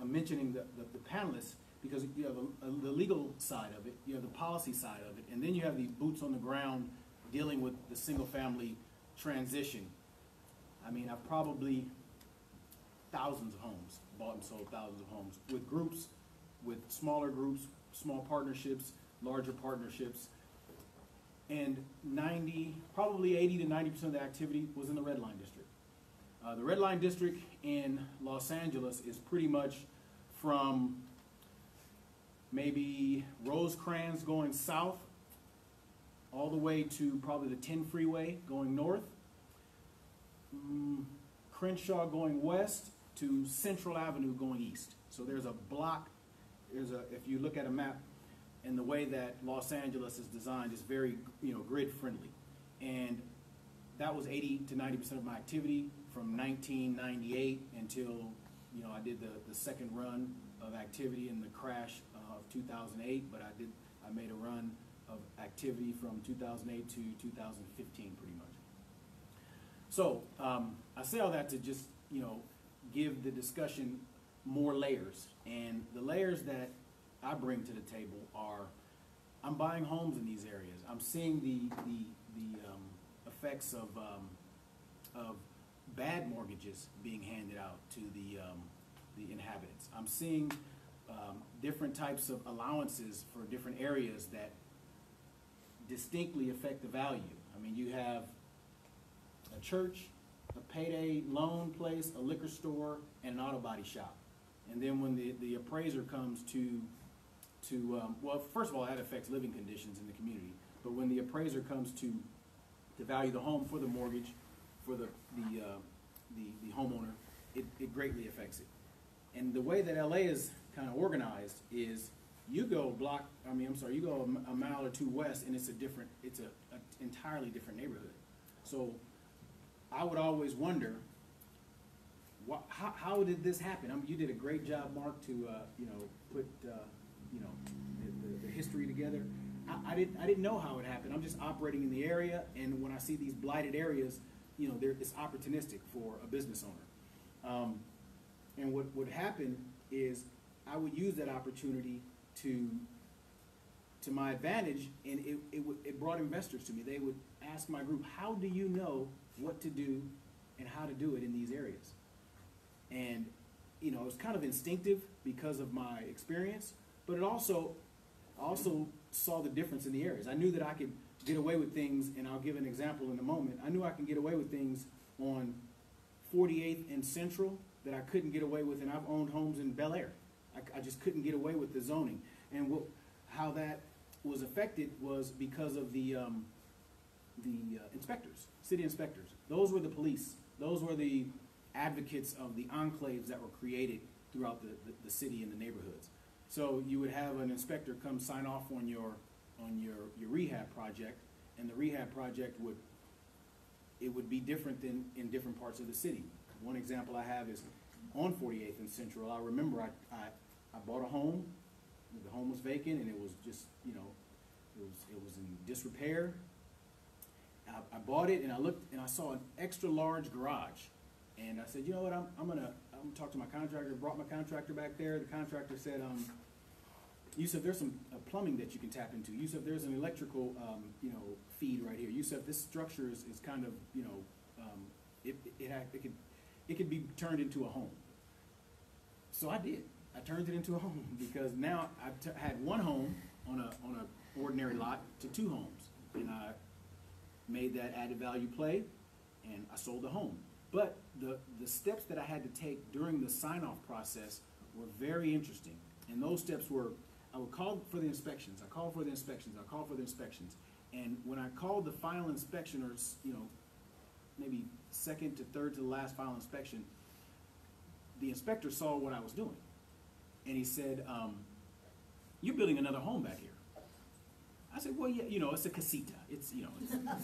I'm mentioning the panelists, because you have the legal side of it, you have the policy side of it, and then you have the boots on the ground dealing with the single-family transition. I mean, I've probably thousands of homes. Bought and sold thousands of homes with groups, with smaller groups, small partnerships, larger partnerships, and probably 80 to 90% of the activity was in the Red Line District. The Red Line District in Los Angeles is pretty much from maybe Rosecrans going south all the way to probably the 10 freeway going north, Crenshaw going west, to Central Avenue going east. So there's a block, if you look at a map, and the way that Los Angeles is designed is very, you know, grid friendly. And that was 80 to 90% of my activity from 1998 until, you know, I did the second run of activity in the crash of 2008, but I made a run of activity from 2008 to 2015 pretty much. So I say all that to just, you know, give the discussion more layers, and the layers that I bring to the table are I'm buying homes in these areas. I'm seeing the effects of bad mortgages being handed out to the inhabitants. I'm seeing different types of allowances for different areas that distinctly affect the value. I mean, you have a church, a payday loan place, a liquor store, and an auto body shop. And then when the appraiser comes to well, first of all, that affects living conditions in the community. But when the appraiser comes to value the home for the mortgage, for the homeowner, it greatly affects it. And the way that LA is kind of organized is you go you go a mile or two west, and it's an entirely different neighborhood. So I would always wonder, how did this happen? I mean, you did a great job, Mark, to put the history together. I didn't know how it happened. I'm just operating in the area, and when I see these blighted areas, it's opportunistic for a business owner. And what would happen is I would use that opportunity to my advantage, and it brought investors to me. They would ask my group, how do you know what to do and how to do it in these areas? And it was kind of instinctive because of my experience, but it also saw the difference in the areas. I knew that I could get away with things, and I'll give an example in a moment. I knew I can get away with things on 48th and Central that I couldn't get away with, and I've owned homes in Bel Air. I just couldn't get away with the zoning. And how that was affected was because of the inspectors, city inspectors. Those were the police. Those were the advocates of the enclaves that were created throughout the city and the neighborhoods. So you would have an inspector come sign off on your rehab project, and the rehab project would be different than in different parts of the city. One example I have is on 48th and Central. I remember I bought a home. The home was vacant, and it was just it was in disrepair. I bought it, and I looked, and I saw an extra large garage, and I said, you know what, I'm gonna talk to my contractor. Brought my contractor back there. The contractor said, Yusef, there's some plumbing that you can tap into. Yusef, there's an electrical feed right here. Yusef, this structure is kind of it could be turned into a home. So I did. I turned it into a home, because now I've had one home on a ordinary lot to two homes, and I made that added value play, and I sold the home. But the steps that I had to take during the sign-off process were very interesting, and those steps were, I called for the inspections, and when I called the final inspection, or maybe second to third to the last final inspection, the inspector saw what I was doing. And he said, you're building another home back here. I said, well, yeah, it's a casita. It's kind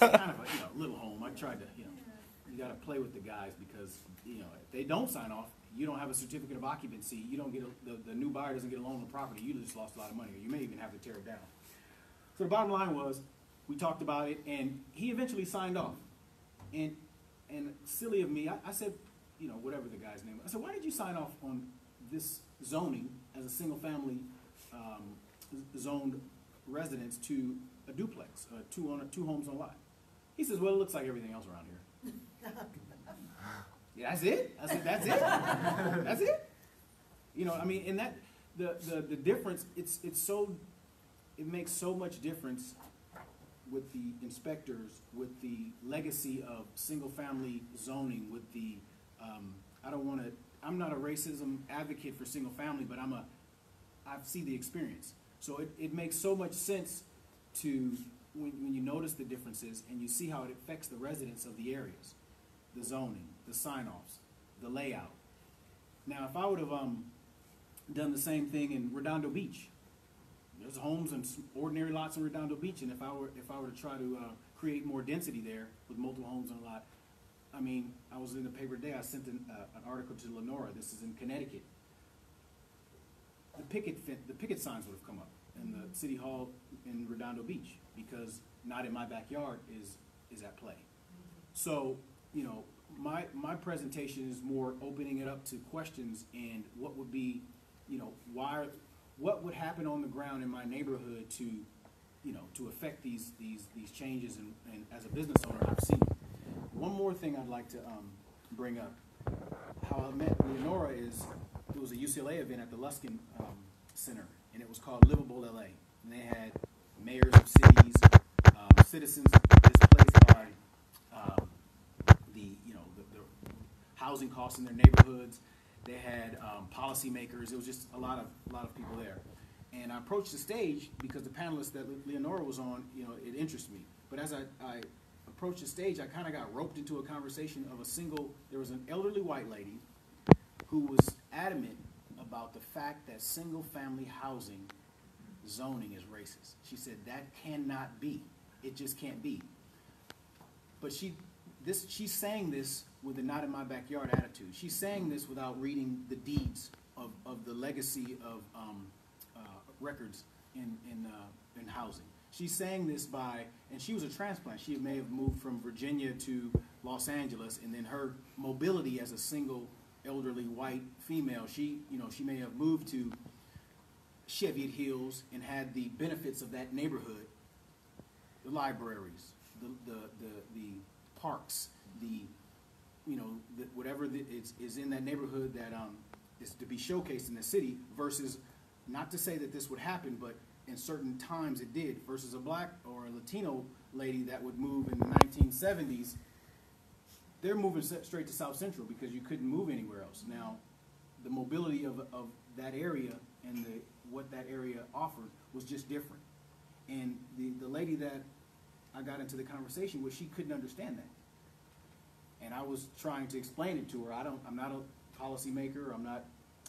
of a little home. I tried to, you got to play with the guys, because, if they don't sign off, you don't have a certificate of occupancy. You don't get the new buyer doesn't get a loan on the property. You just lost a lot of money, or you may even have to tear it down. So the bottom line was, we talked about it, and he eventually signed off. And silly of me, I said, whatever the guy's name was, I said, why did you sign off on this zoning as a single-family zoned residence to a duplex, two homes on a lot? He says, well, it looks like everything else around here. Yeah, that's it? I said, that's it? That's it? And that, the difference, it makes so much difference with the inspectors, with the legacy of single-family zoning, with the I'm not a racism advocate for single family, but I see the experience. So it makes so much sense when you notice the differences and you see how it affects the residents of the areas, the zoning, the sign-offs, the layout. Now, if I would have done the same thing in Redondo Beach, there's homes and ordinary lots in Redondo Beach, and if I were to try to create more density there with multiple homes on a lot, I was in the paper today, I sent an article to Leonora. This is in Connecticut. The picket signs would have come up in the city hall in Redondo Beach, because not in my backyard is at play. So, my presentation is more opening it up to questions, and what would be, what would happen on the ground in my neighborhood to affect these changes, and as a business owner, I've seen. One more thing I'd like to bring up. How I met Leonora is, it was a UCLA event at the Luskin Center, and it was called Livable LA. And they had mayors of cities, citizens displaced by the housing costs in their neighborhoods. They had policymakers. It was just a lot of people there. And I approached the stage because the panelists that Leonora was on, you know, it interested me. But as I approached the stage, I kind of got roped into a conversation of there was an elderly white lady who was adamant about the fact that single-family housing zoning is racist. She said, that cannot be. It just can't be. But she's saying this with a not in my backyard attitude. She's saying this without reading the deeds of the legacy of records in housing. She's saying this and she was a transplant. She may have moved from Virginia to Los Angeles, and then her mobility as a single elderly white female, she may have moved to Cheviot Hills and had the benefits of that neighborhood, the libraries, the parks, whatever is in that neighborhood that is to be showcased in the city, versus, not to say that this would happen, but in certain times it did, versus a black or a Latino lady that would move in the 1970s, they're moving straight to South Central because you couldn't move anywhere else. Now, the mobility of that area and what that area offered was just different. And the lady that I got into the conversation with, she couldn't understand that. And I was trying to explain it to her. I'm not a policymaker. I'm not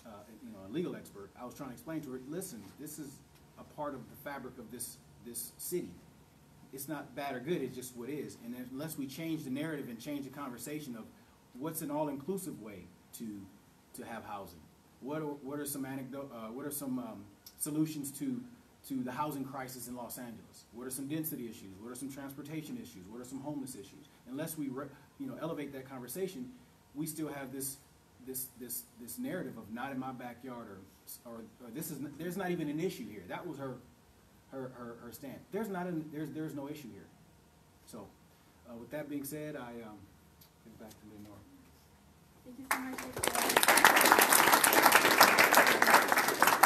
a legal expert. I was trying to explain to her, listen, this is a part of the fabric of this city. It's not bad or good, it's just what is. And unless we change the narrative and change the conversation of what's an all-inclusive way to have housing, what are some solutions to the housing crisis in Los Angeles? What are some density issues? What are some transportation issues? What are some homeless issues? Unless we elevate that conversation, we still have this narrative of not in my backyard, or there's not even an issue here. That was her stand. There's no issue here. So, with that being said, I give back to Leonora. Thank you so much. We're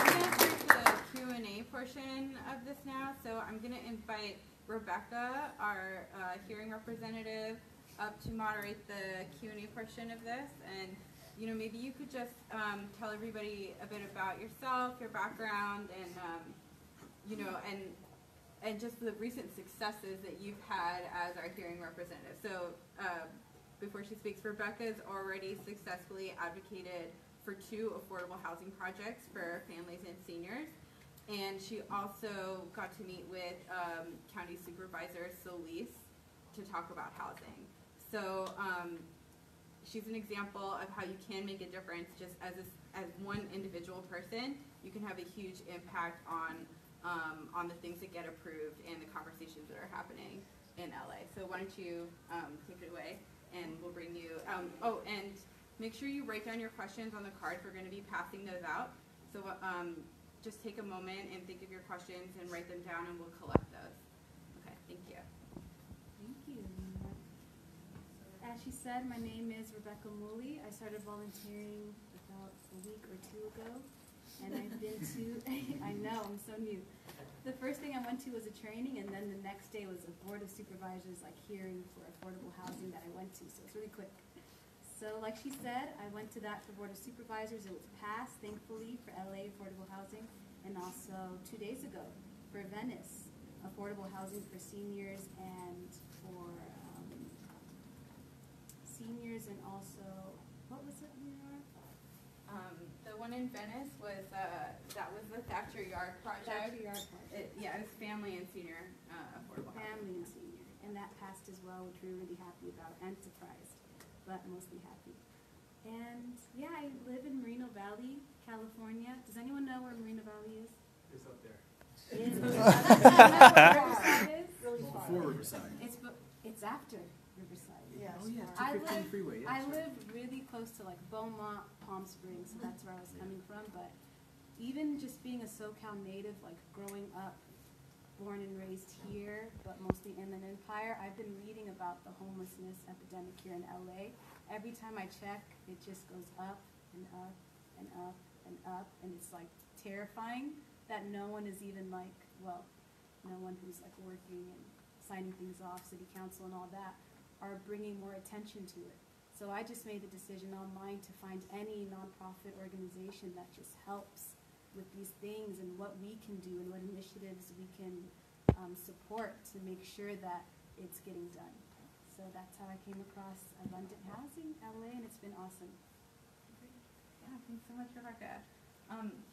going to do the Q&A portion of this now. So I'm going to invite Rebecca, our hearing representative, up to moderate the Q&A portion of this. And maybe you could just tell everybody a bit about yourself, your background, and and just the recent successes that you've had as our hearing representative. So before she speaks, Rebecca's already successfully advocated for 2 affordable housing projects for families and seniors. And she also got to meet with County Supervisor Solis to talk about housing. So she's an example of how you can make a difference just as one individual person. You can have a huge impact on the things that get approved and the conversations that are happening in LA. So why don't you take it away, and we'll bring you, and make sure you write down your questions on the cards. We're going to be passing those out. So just take a moment and think of your questions and write them down, and we'll collect those. Okay, thank you. Thank you. As she said, my name is Rebecca Moley. I started volunteering about a week or 2 ago. And I've been to, I know, I'm so new. The first thing I went to was a training, and then the next day was a board of supervisors hearing for affordable housing that I went to, so it's really quick. So like she said, I went to that for board of supervisors. It was passed, thankfully, for LA affordable housing, and also 2 days ago for Venice, affordable housing for seniors and for seniors, and also, what was it, Leonora? The one in Venice was, that was the Thatcher Yard project. Thatcher Yard project. Yeah, it was family and senior affordable housing. Family and senior, and that passed as well, which we were really happy about, and surprised, but mostly happy. And yeah, I live in Moreno Valley, California. Does anyone know where Moreno Valley is? It's up there. It's really far. Before Riverside. It's after Riverside. Yeah. Oh, yeah. I live, freeway, yeah, I live really close to Beaumont, Palm Springs, so that's where I was coming from. But even just being a SoCal native, growing up born and raised here, but mostly in the Empire. I've been reading about the homelessness epidemic here in LA. Every time I check, it just goes up and up and up and up, and it's like terrifying that no one is even like, well, no one who's like working and signing things off, city council and all that, are bringing more attention to it. So I just made the decision online to find any nonprofit organization that just helps with these things and what we can do and what initiatives we can support to make sure that it's getting done. So that's how I came across Abundant Housing LA, and it's been awesome. Yeah, thanks so much, Rebecca.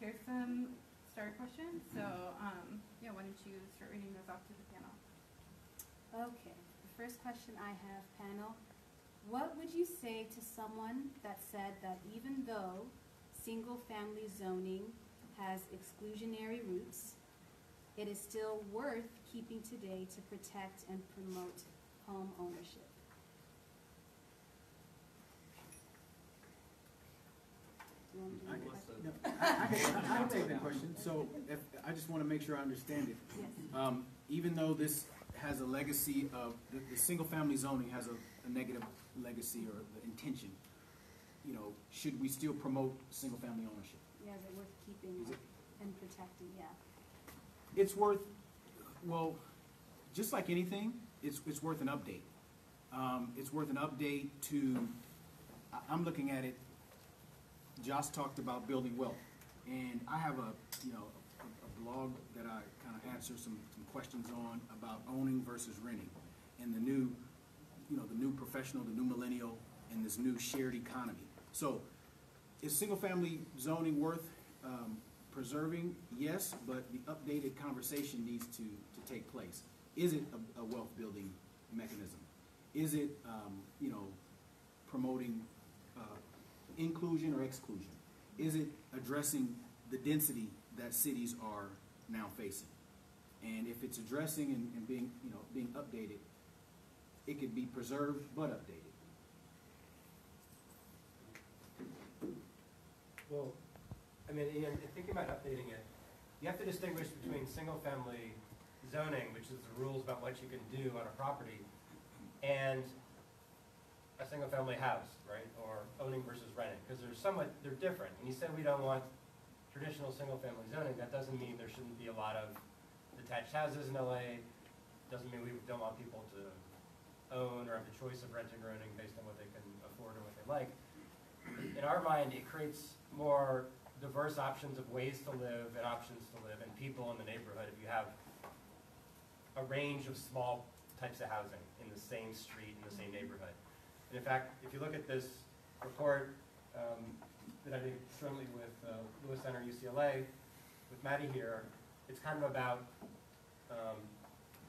Here's some starter questions. So yeah, why don't you start reading those off to the panel? Okay, the first question I have, panel. What would you say to someone that said that even though single family zoning has exclusionary roots, it is still worth keeping today to protect and promote home ownership? I'll take that question. So if, I just want to make sure I understand it. Yes. Even though this has a legacy of, the single family zoning has a negative legacy or the intention, you know, should we still promote single family ownership? Yeah, is it worth keeping and protecting? Yeah. It's worth, well, just like anything, it's worth an update. It's worth an update to, I'm looking at it, Joss talked about building wealth. And I have a, you know, a blog that I kind of answer some questions on about owning versus renting. And the new, you know, the new professional, the new millennial, and this new shared economy. So is single-family zoning worth preserving? Yes, but the updated conversation needs to take place. Is it a wealth-building mechanism? Is it, you know, promoting inclusion or exclusion? Is it addressing the density that cities are now facing? And if it's addressing and being, you know, being updated, it could be preserved but updated. Well, I mean, Ian, thinking about updating it, you have to distinguish between single-family zoning, which is the rules about what you can do on a property, and a single-family house, right? Or owning versus renting, because they're somewhat, they're different. When you say we don't want traditional single-family zoning, that doesn't mean there shouldn't be a lot of detached houses in LA. It doesn't mean we don't want people to own or have the choice of renting or owning based on what they can afford or what they like. In our mind, it creates more diverse options of ways to live and options to live and people in the neighborhood if you have a range of small types of housing in the same street, in the same neighborhood. And in fact, if you look at this report that I did jointly with Lewis Center UCLA, with Maddie here, it's kind of about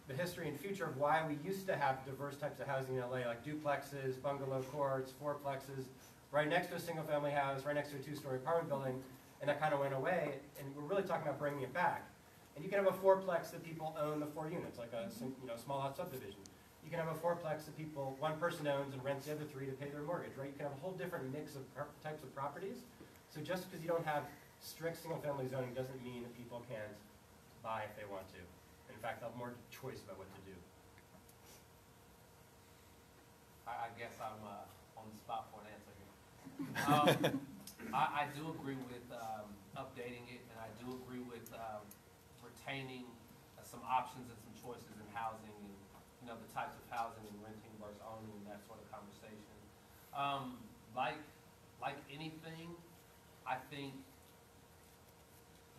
the history and future of why we used to have diverse types of housing in LA, like duplexes, bungalow courts, fourplexes, right next to a single-family house, right next to a two-story apartment building, and that kind of went away, and we're really talking about bringing it back. And you can have a fourplex that people own the four units, like a small lot subdivision. You can have a fourplex that people, one person owns and rents the other three to pay their mortgage, right? You can have a whole different mix of types of properties. So just because you don't have strict single-family zoning doesn't mean that people can't buy if they want to. In fact, they'll have more choice about what to do. I guess I'm on the spot for an answer. I do agree with updating it, and I do agree with retaining some options and some choices in housing and, you know, the types of housing and renting versus owning and that sort of conversation. Like anything, I think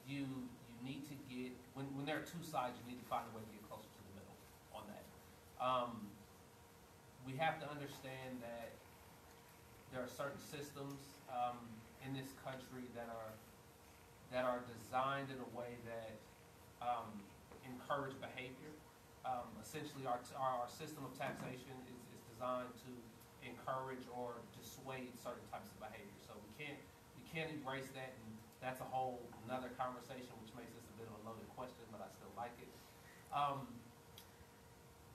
you need to get, when there are two sides, you need to find a way to get closer to the middle on that. We have to understand that there are certain systems in this country that are designed in a way that encourage behavior. Essentially, our system of taxation is designed to encourage or dissuade certain types of behavior. So we can't embrace that, and that's a whole another conversation, which makes this a bit of a loaded question, but I still like it.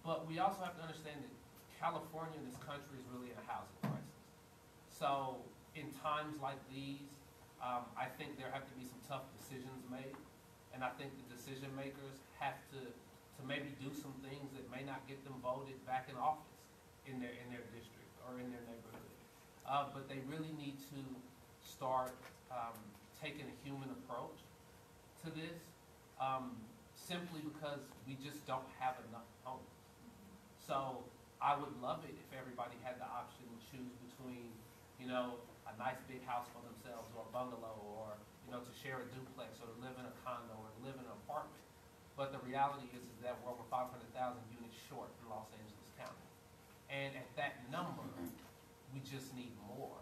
But we also have to understand that California, this country, is really in a housing crisis. So in times like these, I think there have to be some tough decisions made, and I think the decision makers have to to maybe do some things that may not get them voted back in office in their district or in their neighborhood. But they really need to start taking a human approach to this, simply because we just don't have enough homes. So I would love it if everybody had the option to choose between, you know, a nice big house for themselves or a bungalow, or, you know, to share a duplex or to live in a condo or to live in an apartment. But the reality is that we're over 500,000 units short in Los Angeles County. And at that number, we just need more.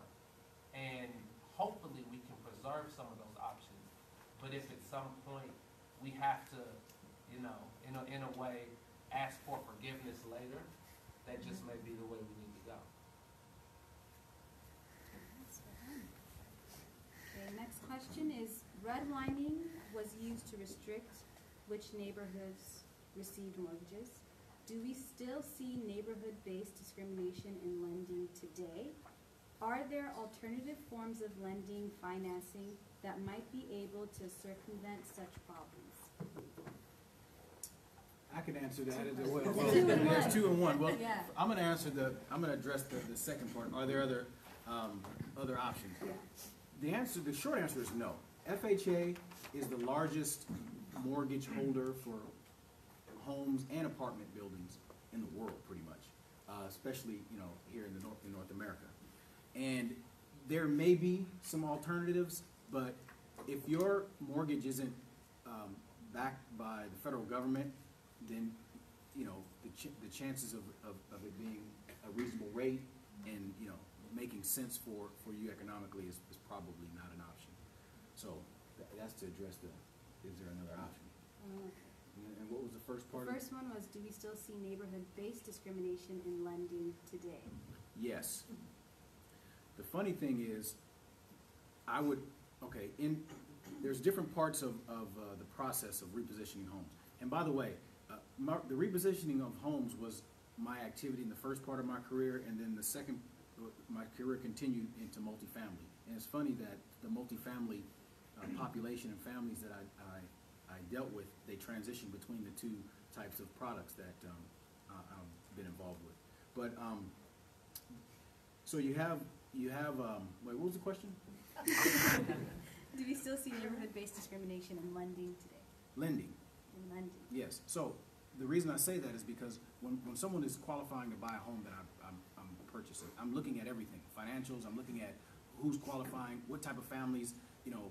And hopefully we can preserve some of those options. But if at some point we have to, you know, in a way, ask for forgiveness later, that just may be the way we need to go. Okay, next question is, redlining was used to restrict which neighborhoods received mortgages. Do we still see neighborhood-based discrimination in lending today? Are there alternative forms of lending financing that might be able to circumvent such problems? I can answer that as well. There's two and one. Well, yeah. I'm going to answer I'm going to address the second part. Are there other options? Yeah. The short answer is no. FHA is the largest mortgage holder for homes and apartment buildings in the world, pretty much, especially, you know, here in the North America. And there may be some alternatives, but if your mortgage isn't backed by the federal government, then, you know, the chances of it being a reasonable rate and, you know, making sense for you economically is probably not an option. So that's to address is there another option? And what was the first part? The first one was, do we still see neighborhood-based discrimination in lending today? Yes. The funny thing is, there's different parts of the process of repositioning homes. And by the way, the repositioning of homes was my activity in the first part of my career, and then the second, my career continued into multifamily. And it's funny that the multifamily population and families that I dealt with, they transitioned between the two types of products that I've been involved with. But so you have. Wait, what was the question? Do we still see neighborhood-based discrimination in lending today? Yes. So the reason I say that is because when someone is qualifying to buy a home that I'm purchasing, I'm looking at everything, financials. I'm looking at who's qualifying, what type of families, you know,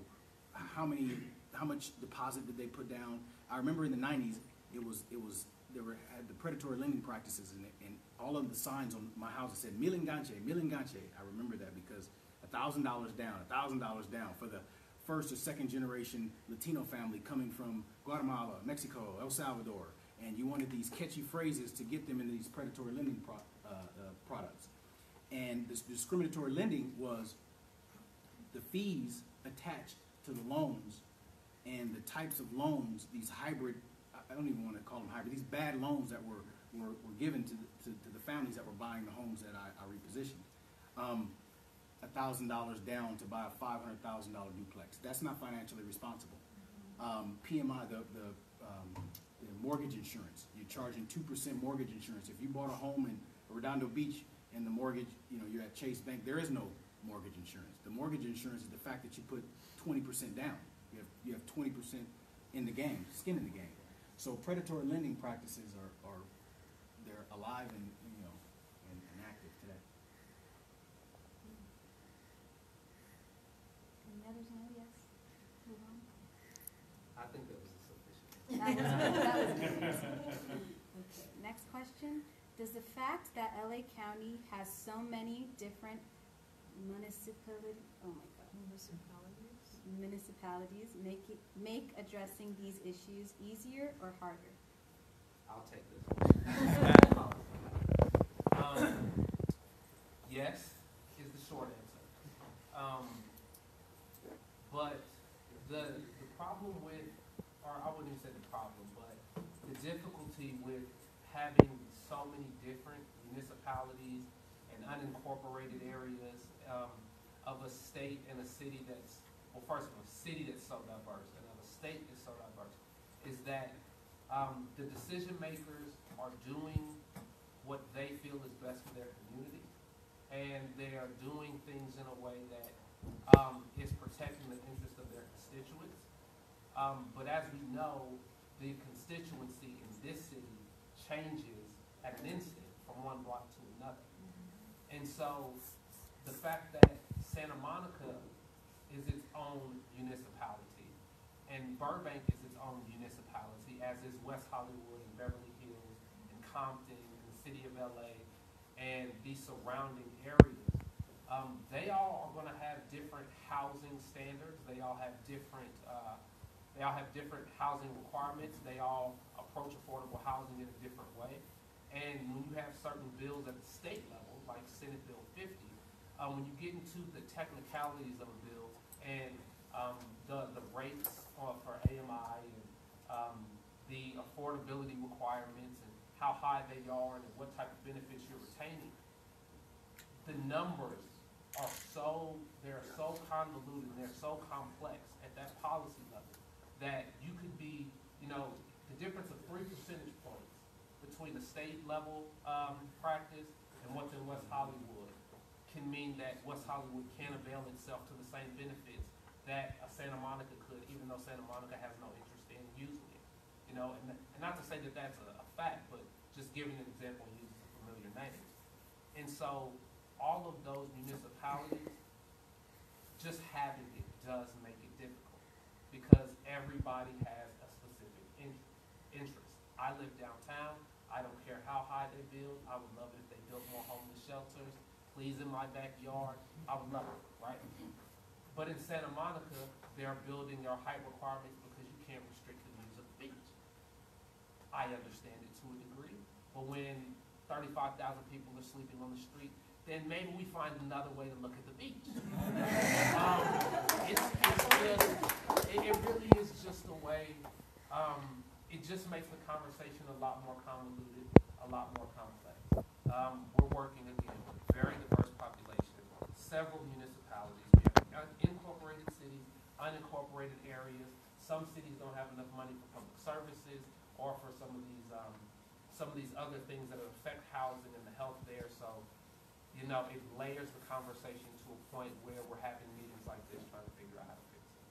how much deposit did they put down. I remember in the 90s, there were the predatory lending practices, and all of the signs on my house said "mil enganche, mil enganche." I remember that because $1,000 down for the first or second generation Latino family coming from Guatemala, Mexico, El Salvador, and you wanted these catchy phrases to get them into these predatory lending products. And this discriminatory lending was the fees attached to the loans and the types of loans, these hybrid, I don't even want to call them hybrid, these bad loans that were given to the families that were buying the homes that I repositioned. $1,000 down to buy a $500,000 duplex. That's not financially responsible. PMI, the mortgage insurance, you're charging 2% mortgage insurance. If you bought a home in Redondo Beach and the mortgage, you know, you're at Chase Bank, there is no mortgage insurance. The mortgage insurance is the fact that you put 20% down. You have 20% in the game, skin in the game. So predatory lending practices are they're alive and, you know, and active today. I think that was sufficient. Okay. Next question. Does the fact that LA County has so many different municipalities make addressing these issues easier or harder? I'll take this one. Yes is the short answer. But the problem with, or I wouldn't even say the problem, but the difficulty with having so many different municipalities and unincorporated areas of a state and a city that's, well, first of all, a city that's so diverse and of a state that's so diverse, is that The decision makers are doing what they feel is best for their community, and they are doing things in a way that is protecting the interests of their constituents. But as we know, the constituency in this city changes at an instant from one block to another. And so the fact that Santa Monica is its own municipality and Burbank is its own municipality, as is West Hollywood and Beverly Hills and Compton and the city of LA and the surrounding areas, they all are going to have different housing standards. They all have different housing requirements. They all approach affordable housing in a different way. And when you have certain bills at the state level, like Senate Bill 50, when you get into the technicalities of a bill and the rates for AMI and the affordability requirements and how high they are and what type of benefits you're retaining, the numbers are so convoluted and they're so complex at that policy level that you could be, the difference of 3 percentage points between the state level practice and what's in West Hollywood can mean that West Hollywood can't avail itself to the same benefits that a Santa Monica could, even though Santa Monica has no interest in using it. And not to say that that's a fact, but just giving an example and using a familiar name. And so all of those municipalities, just having it does make it difficult because everybody has a specific interest. I live downtown. I don't care how high they build. I would love it if they built more homeless shelters. Please, in my backyard, I would love it, right? But in Santa Monica, they're building their height requirements because you can't restrict the use of the beach. I understand it to a degree, but when 35,000 people are sleeping on the street, then maybe we find another way to look at the beach. It really is just a way. It just makes the conversation a lot more convoluted, a lot more complex. We're working, again, with a very diverse population, several municipalities. We have incorporated cities, unincorporated areas. Some cities don't have enough money for public services or for some of these other things that affect housing and the health there. So, it layers the conversation to a point where we're having meetings like this trying to figure out how to fix it.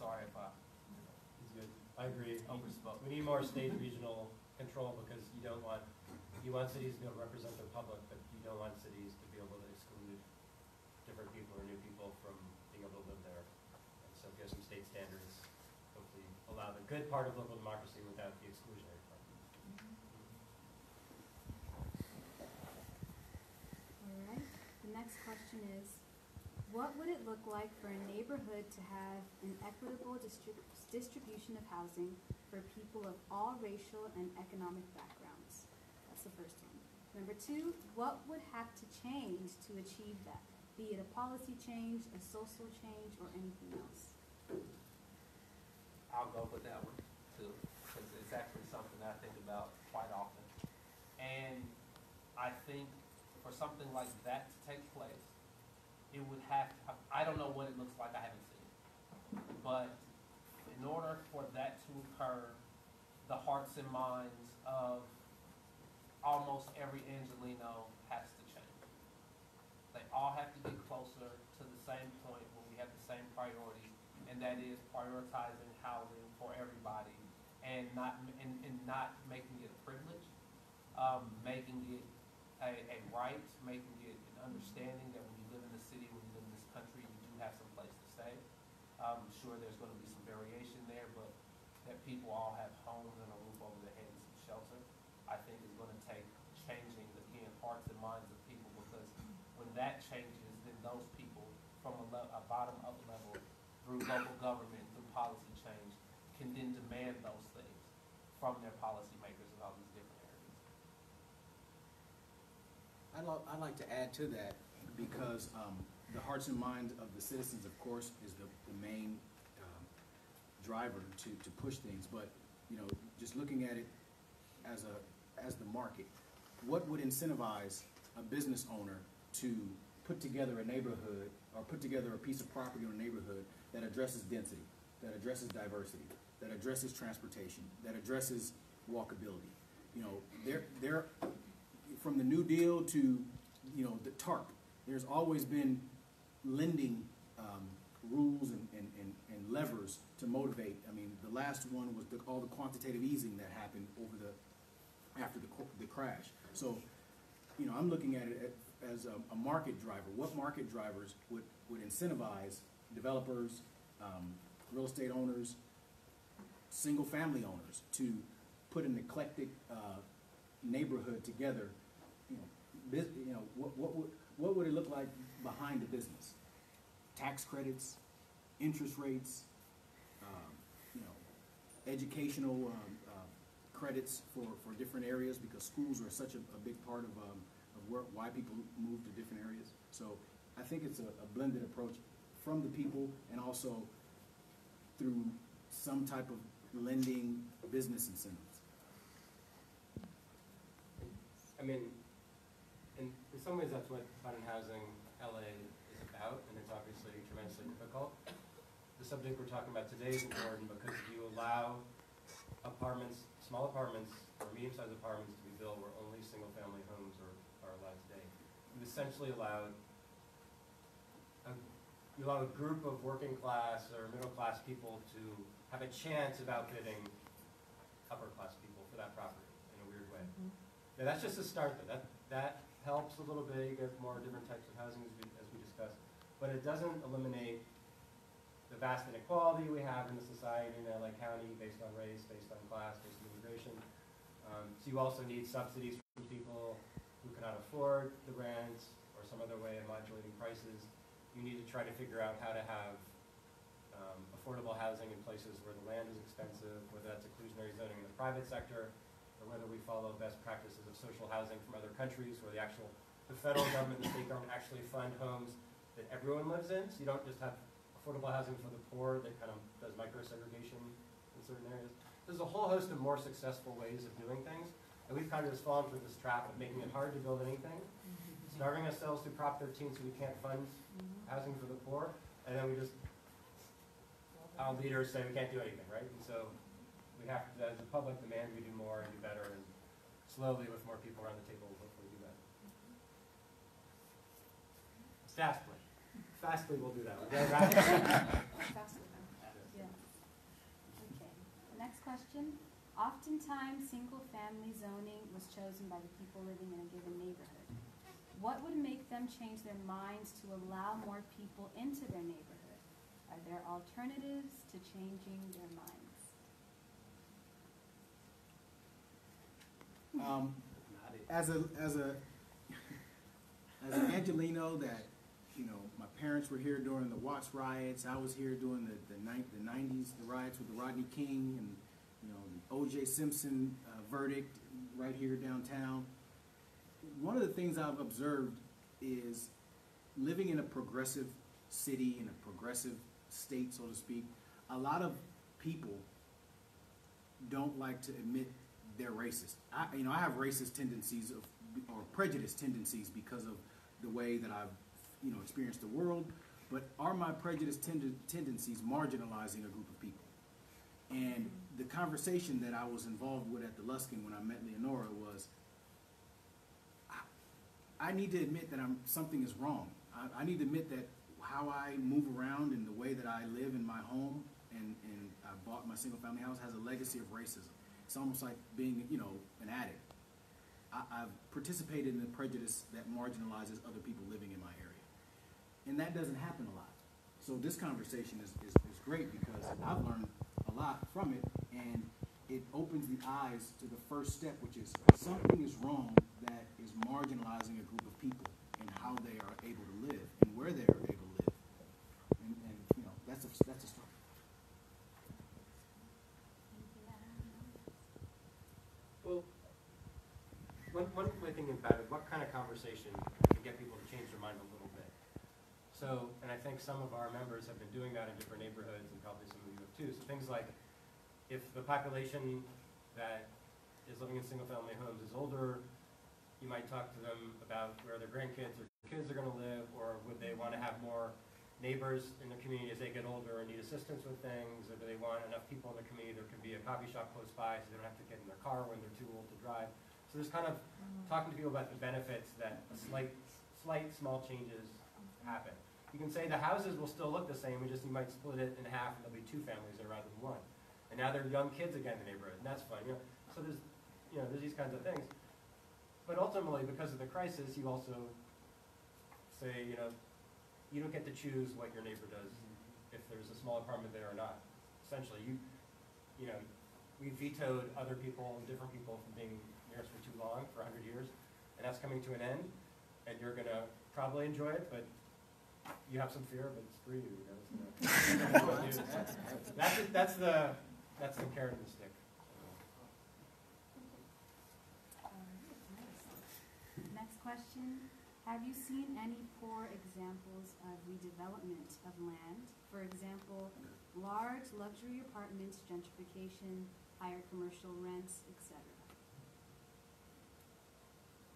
Sorry if I... I agree. We need more state regional control because you want cities to be able to represent their public, but you don't want cities to be able to exclude different people or new people from being able to live there. And so if you have some state standards, hopefully allow the good part of local democracy without the exclusionary part. All right. The next question is, what would it look like for a neighborhood to have an equitable distribution of housing for people of all racial and economic backgrounds? That's the first one. Number two, what would have to change to achieve that, be it a policy change, a social change, or anything else? I'll go with that one, too, because it's actually something that I think about quite often. And I think for something like that to take place, it would have to, I don't know what it looks like, I haven't seen it. But in order for that to occur, the hearts and minds of almost every Angeleno has to change. They all have to get closer to the same point where we have the same priorities, and that is prioritizing housing for everybody and not making it a privilege, making it a right, making it an understanding that when you live in the city, when you live in this country, you do have some place to stay. I'm sure there's going to be some variation there, but that people all have homes and a roof over their heads and shelter, I think is going to take changing, again, hearts and minds of people, because when that changes, then those people from a bottom-up level through local government, through policy change, can then demand those things from their policymakers in all these different areas. I'd like to add to that, because the hearts and minds of the citizens, of course, is the main driver to push things. But just looking at it as the market, what would incentivize a business owner to put together a neighborhood or put together a piece of property in a neighborhood that addresses density, that addresses diversity, that addresses transportation, that addresses walkability. You know, they're from the New Deal to, you know, the TARP, there's always been lending rules and levers to motivate. I mean, the last one was all the quantitative easing that happened over after the crash. So, you know, I'm looking at it as a market driver. What market drivers would incentivize developers, real estate owners, single family owners to put an eclectic neighborhood together? You know, what would it look like behind the business? Tax credits, interest rates, you know, educational credits for different areas, because schools are such a big part of why people move to different areas. So I think it's a blended approach from the people and also through some type of lending business incentives. I mean, in some ways that's what Abundant Housing LA is about, and it's obviously tremendously difficult. The subject we're talking about today is important because if you allow apartments, small apartments or medium-sized apartments to be built where only single-family homes are allowed today, you've essentially allowed a group of working class or middle-class people to have a chance of outbidding upper-class people for that property in a weird way. Mm-hmm. Now, that's just a start, though. That helps a little bit. You get more different types of housing as we discussed, but it doesn't eliminate the vast inequality we have in the society in LA County based on race, based on class, based on immigration. So you also need subsidies for people who cannot afford the rent or some other way of modulating prices. You need to try to figure out how to have affordable housing in places where the land is expensive, whether that's inclusionary zoning in the private sector, or whether we follow best practices of social housing from other countries where the federal government and the state government actually fund homes that everyone lives in. So you don't just have affordable housing for the poor that kind of does micro-segregation in certain areas. There's a whole host of more successful ways of doing things, and we've kind of just fallen through this trap of making it hard to build anything, starving ourselves through Prop 13 so we can't fund housing for the poor, and then we just, our leaders say we can't do anything, right? And so we have to, as a public demand, we do more and do better, and slowly with more people around the table, we'll hopefully do that. Fastly. Fastly we'll do that. We'll go back. Fastly. Yeah. Okay. The next question. Oftentimes, single family zoning was chosen by the people living in a given neighborhood. What would make them change their minds to allow more people into their neighborhood? Are there alternatives to changing their minds? As an Angelino that, you know, my parents were here during the Watts riots. I was here during the 90s, the riots with the Rodney King and, you know, the O.J. Simpson verdict right here downtown. One of the things I've observed is living in a progressive city, in a progressive state, so to speak, a lot of people don't like to admit they're racist. I have racist tendencies or prejudice tendencies because of the way that I've, you know, experienced the world, but are my prejudice tendencies marginalizing a group of people? And the conversation that I was involved with at the Luskin when I met Leonora was, I need to admit that something is wrong. I need to admit that how I move around and the way that I live in my home and I bought my single family house has a legacy of racism. It's almost like being, you know, an addict. I've participated in the prejudice that marginalizes other people living in my area. And that doesn't happen a lot. So this conversation is great because I've learned a lot from it, and it opens the eyes to the first step, which is something is wrong that is marginalizing a group of people and how they are able to live and where they are able to live. And you know, that's a start. Well, one way of thinking about it, what kind of conversation can get people to change their mind a little bit? So, and I think some of our members have been doing that in different neighborhoods, and probably some of you have too. So things like, if the population that is living in single-family homes is older, you might talk to them about where their grandkids or kids are going to live, or would they want to have more neighbors in the community as they get older and need assistance with things, or do they want enough people in the community there could be a coffee shop close by so they don't have to get in their car when they're too old to drive. So there's kind of talking to people about the benefits that a slight small changes happen. You can say the houses will still look the same, we just, you might split it in half and there'll be two families there rather than one. And now they're young kids again in the neighborhood, and that's fun. You know? So there's, you know, there's these kinds of things. But ultimately, because of the crisis, you also say, you know, you don't get to choose what your neighbor does, if there's a small apartment there or not. Essentially, you know, we vetoed other people and different people from being near us for too long, for 100 years, and that's coming to an end, and you're going to probably enjoy it, but you have some fear, but screw you. You know, that's the carrot and the stick. Next question. Have you seen any poor examples of redevelopment of land? For example, large luxury apartments, gentrification, higher commercial rents, etc.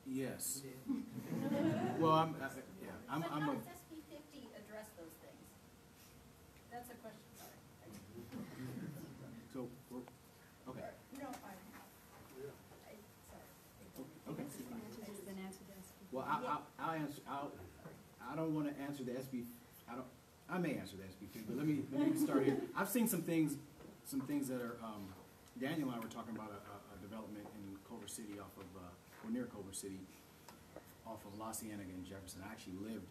Yes. Well, I'm But how does SB50 address those things? That's a question. Sorry. So we're okay. No, fine. Okay. Well, I don't want to answer the SB. I may answer the SB2, but let me start here. I've seen some things that are. Daniel and I were talking about a development in Culver City, off of or near Culver City, off of La Cienega and Jefferson. I actually lived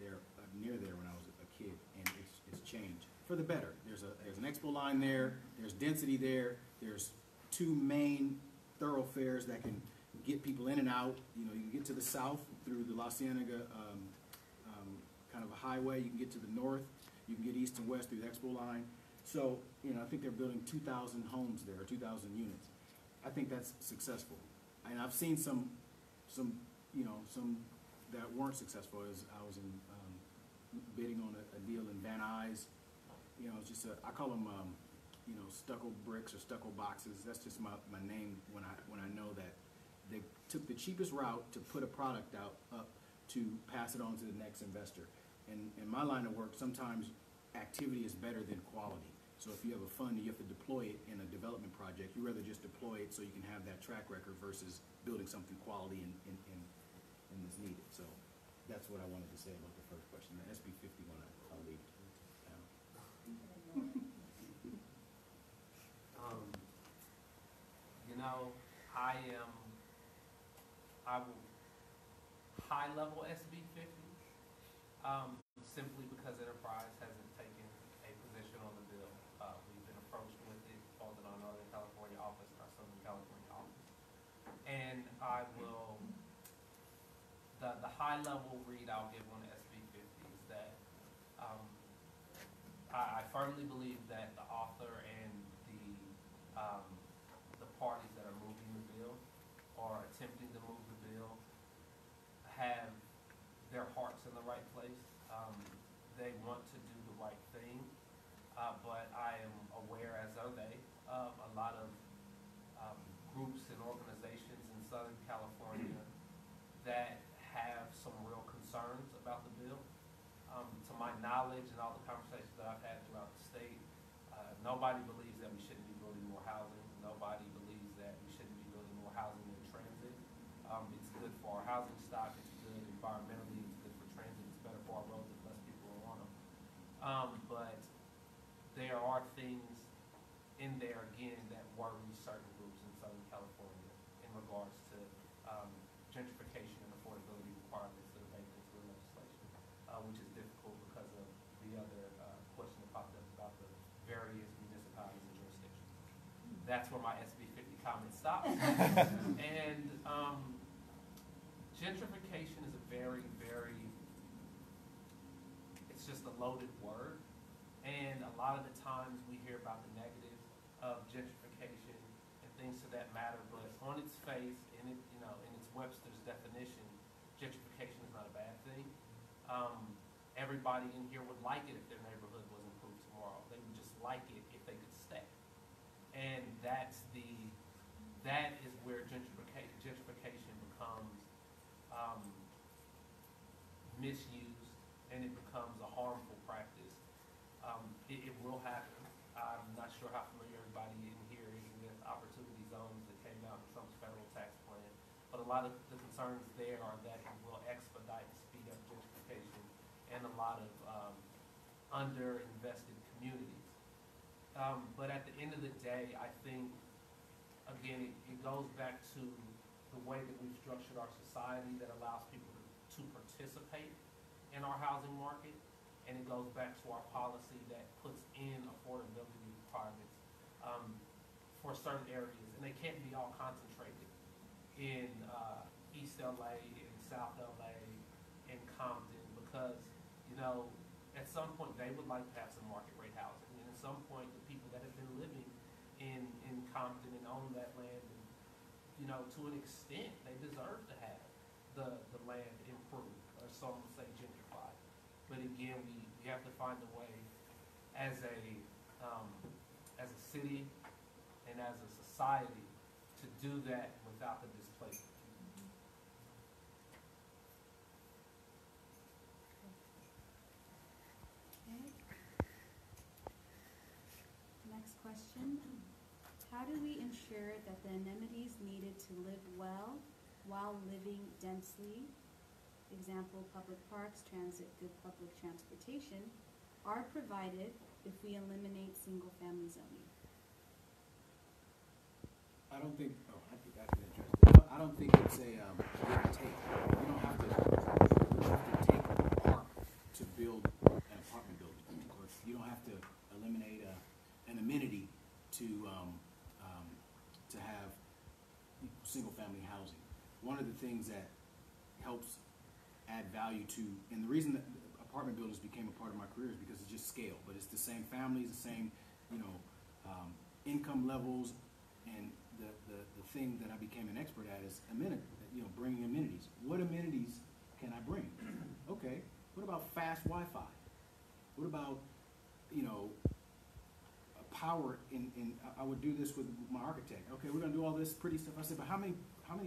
there near there when I was a kid, and it's changed for the better. There's an expo line there. There's density there. There's two main thoroughfares that can get people in and out. You know, you can get to the south through the La Cienega kind of a highway. You can get to the north. You can get east and west through the Expo line. So, you know, I think they're building 2,000 homes there, or 2,000 units. I think that's successful. And I've seen some that weren't successful. I was in, bidding on a deal in Van Nuys. You know, it's just I call them, you know, stucco bricks or stucco boxes. That's just my name when I know that. They took the cheapest route to put a product up to pass it on to the next investor. And in my line of work, sometimes activity is better than quality. So if you have a fund, you have to deploy it in a development project. You'd rather just deploy it so you can have that track record versus building something quality and is needed. So that's what I wanted to say about the first question. The SB 51, I'll leave it. You know, I will high-level SB50 simply because Enterprise hasn't taken a position on the bill. We've been approached with it on the Northern California office, our Southern California office. And I will, the high-level read I'll give on the SB50 is that I firmly believe that the author and the parties that are moving the bill or attempting to move the bill have their hearts in the right place. They want to do the right thing, but I am aware, as are they, of a lot of groups and organizations in Southern California that have some real concerns about the bill. To my knowledge and all the conversations that I've had throughout the state, nobody believes that we shouldn't be building more housing. Nobody believes that we shouldn't be building more housing in transit. It's good for our housing stock, it's good environmentally, it's good for transit, it's better for our roads if less people are on them. But there are things in there, again, that worry certain groups in Southern California in regards to gentrification and affordability requirements that are baked into the legislation, which is difficult because of the other question that popped up about the various municipalities and jurisdictions. That's where my SB50 comment stops. And gentrification is a very, very it's just a loaded word, and a lot of the times we hear about the negatives of gentrification and things to that matter, but on its face, in it, you know, in its Webster's definition, gentrification is not a bad thing. Everybody in here would like it if their neighborhood was improved tomorrow. They would just like it if they could stay, and that is where gentrification becomes misused and it becomes a harmful practice. It will happen. I'm not sure how familiar everybody in here is with opportunity zones that came out in some federal tax plan, but a lot of the concerns there are that it will expedite and speed up gentrification and a lot of underinvested communities. But at the end of the day, I think, again, it goes back to the way that we've structured our society that allows people to participate in our housing market, and it goes back to our policy that puts in affordability requirements for certain areas, and they can't be all concentrated in East LA, in South LA, in Compton, because, you know, at some point they would like to have some market rate housing, and at some point the people that have been living in Compton and own that land, and, you know, to an extent they deserve to have the land improved, or some would say gentrified. But again, we have to find a way as a city and as a society to do that without the displacement. Okay. Next question. How do we ensure that the amenities needed to live well while living densely, example, public parks, transit, good public transportation, are provided if we eliminate single-family zoning? I think I can address that. I don't think it's a give and take. You don't have to take a park to build an apartment building. Or you don't have to eliminate an amenity to have single-family housing. One of the things that helps add value to, and the reason that apartment buildings became a part of my career is because it's just scale, but it's the same families, the same, you know, income levels, and the thing that I became an expert at is amenity, you know, bringing amenities. What amenities can I bring? Okay, what about fast Wi-Fi? What about, you know, power? I would do this with my architect. Okay, we're gonna do all this pretty stuff. I said, but how many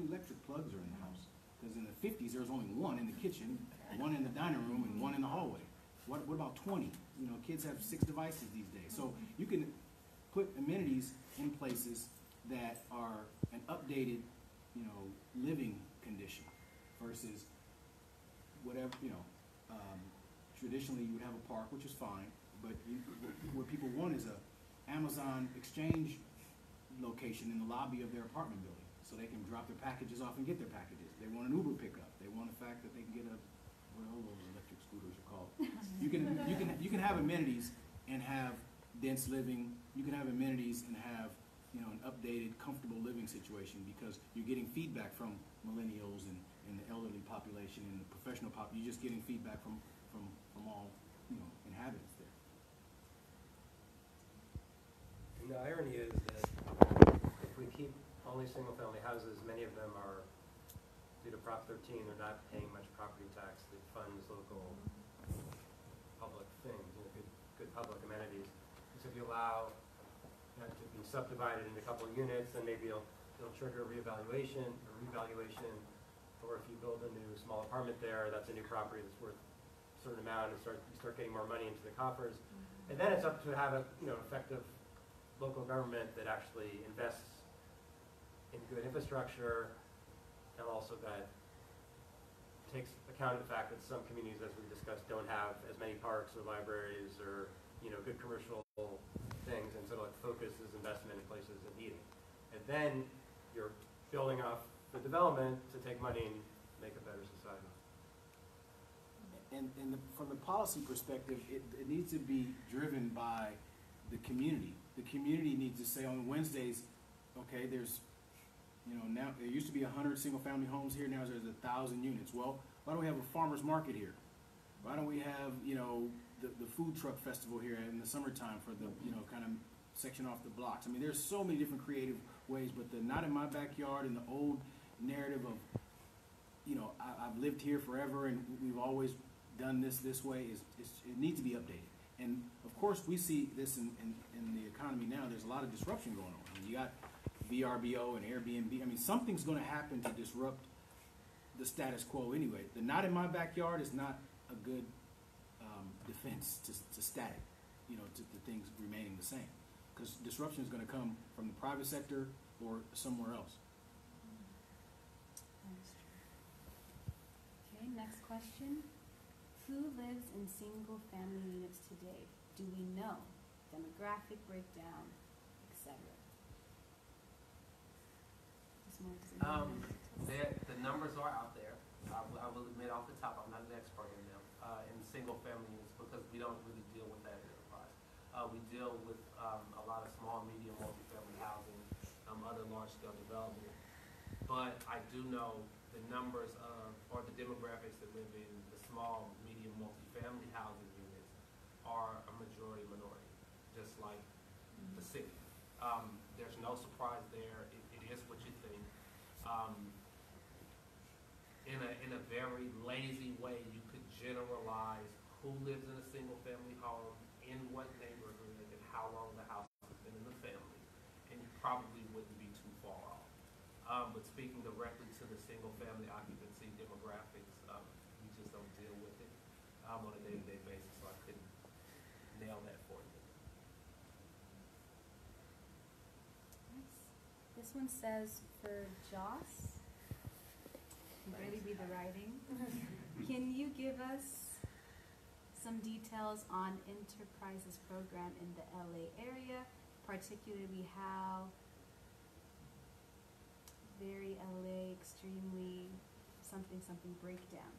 electric plugs are in the house? Because in the 50s, there was only one in the kitchen, one in the dining room, and one in the hallway. What about 20? You know, kids have 6 devices these days. So you can put amenities in places that are an updated, you know, living condition versus whatever, you know, traditionally you would have a park, which is fine, but what people want is a Amazon exchange location in the lobby of their apartment building, so they can drop their packages off and get their packages. They want an Uber pickup. They want the fact that they can get a, what those electric scooters are called. You can have amenities and have dense living. You can have amenities and have, you know, an updated, comfortable living situation, because you're getting feedback from millennials and the elderly population and the professional pop. You're just getting feedback from all, you know, inhabitants there. And the irony is that if we keep only single-family houses, many of them are, due to Prop 13, they're not paying much property tax that funds local public things, you know, good public amenities. So if you allow that to be subdivided into a couple of units, then maybe it'll trigger a revaluation, or if you build a new small apartment there, that's a new property that's worth a certain amount, and you start getting more money into the coffers. And then it's up to have a, you know, effective local government that actually invests in good infrastructure, and also that takes account of the fact that some communities, as we discussed, don't have as many parks or libraries or, you know, good commercial things, and so it focuses investment in places that need it. And then you're building off the development to take money and make a better society. And from the policy perspective, it needs to be driven by the community. The community needs to say on Wednesdays, okay, there's, you know, now there used to be 100 single-family homes here. Now there's 1,000 units. Well, why don't we have a farmers market here? Why don't we have, you know, the food truck festival here in the summertime for the, you know, kind of section off the blocks? I mean, there's so many different creative ways, but the not in my backyard and the old narrative of, you know, I've lived here forever and we've always done this way it needs to be updated. And of course, we see this in the economy now. There's a lot of disruption going on. I mean, you got VRBO and Airbnb. I mean, something's going to happen to disrupt the status quo anyway. The not in my backyard is not a good defense to static, you know, to things remaining the same. Because disruption is going to come from the private sector or somewhere else. Okay, next question. Who lives in single family units today? Do we know? Demographic breakdown, etc. The numbers are out there. I will admit off the top, I'm not an expert in them, in single family units, because we don't really deal with that at Enterprise. We deal with a lot of small, medium, multifamily housing, other large-scale development. But I do know the numbers of, or the demographics that live in the small, medium, multifamily housing units are a majority minority, just like the city. There's no surprise there. It is what you think. In a very lazy way, you could generalize who lives in a single family home, in what neighborhood, and how long the house has been in the family, and you probably wouldn't be too far off. But speaking directly to the single family occupancy demographics, we just don't deal with it on a day-to-day basis, so I couldn't nail that for you. Nice. This one says for Joss. Really be the writing. Can you give us some details on Enterprise's program in the LA area, particularly how very LA, extremely something something breakdown?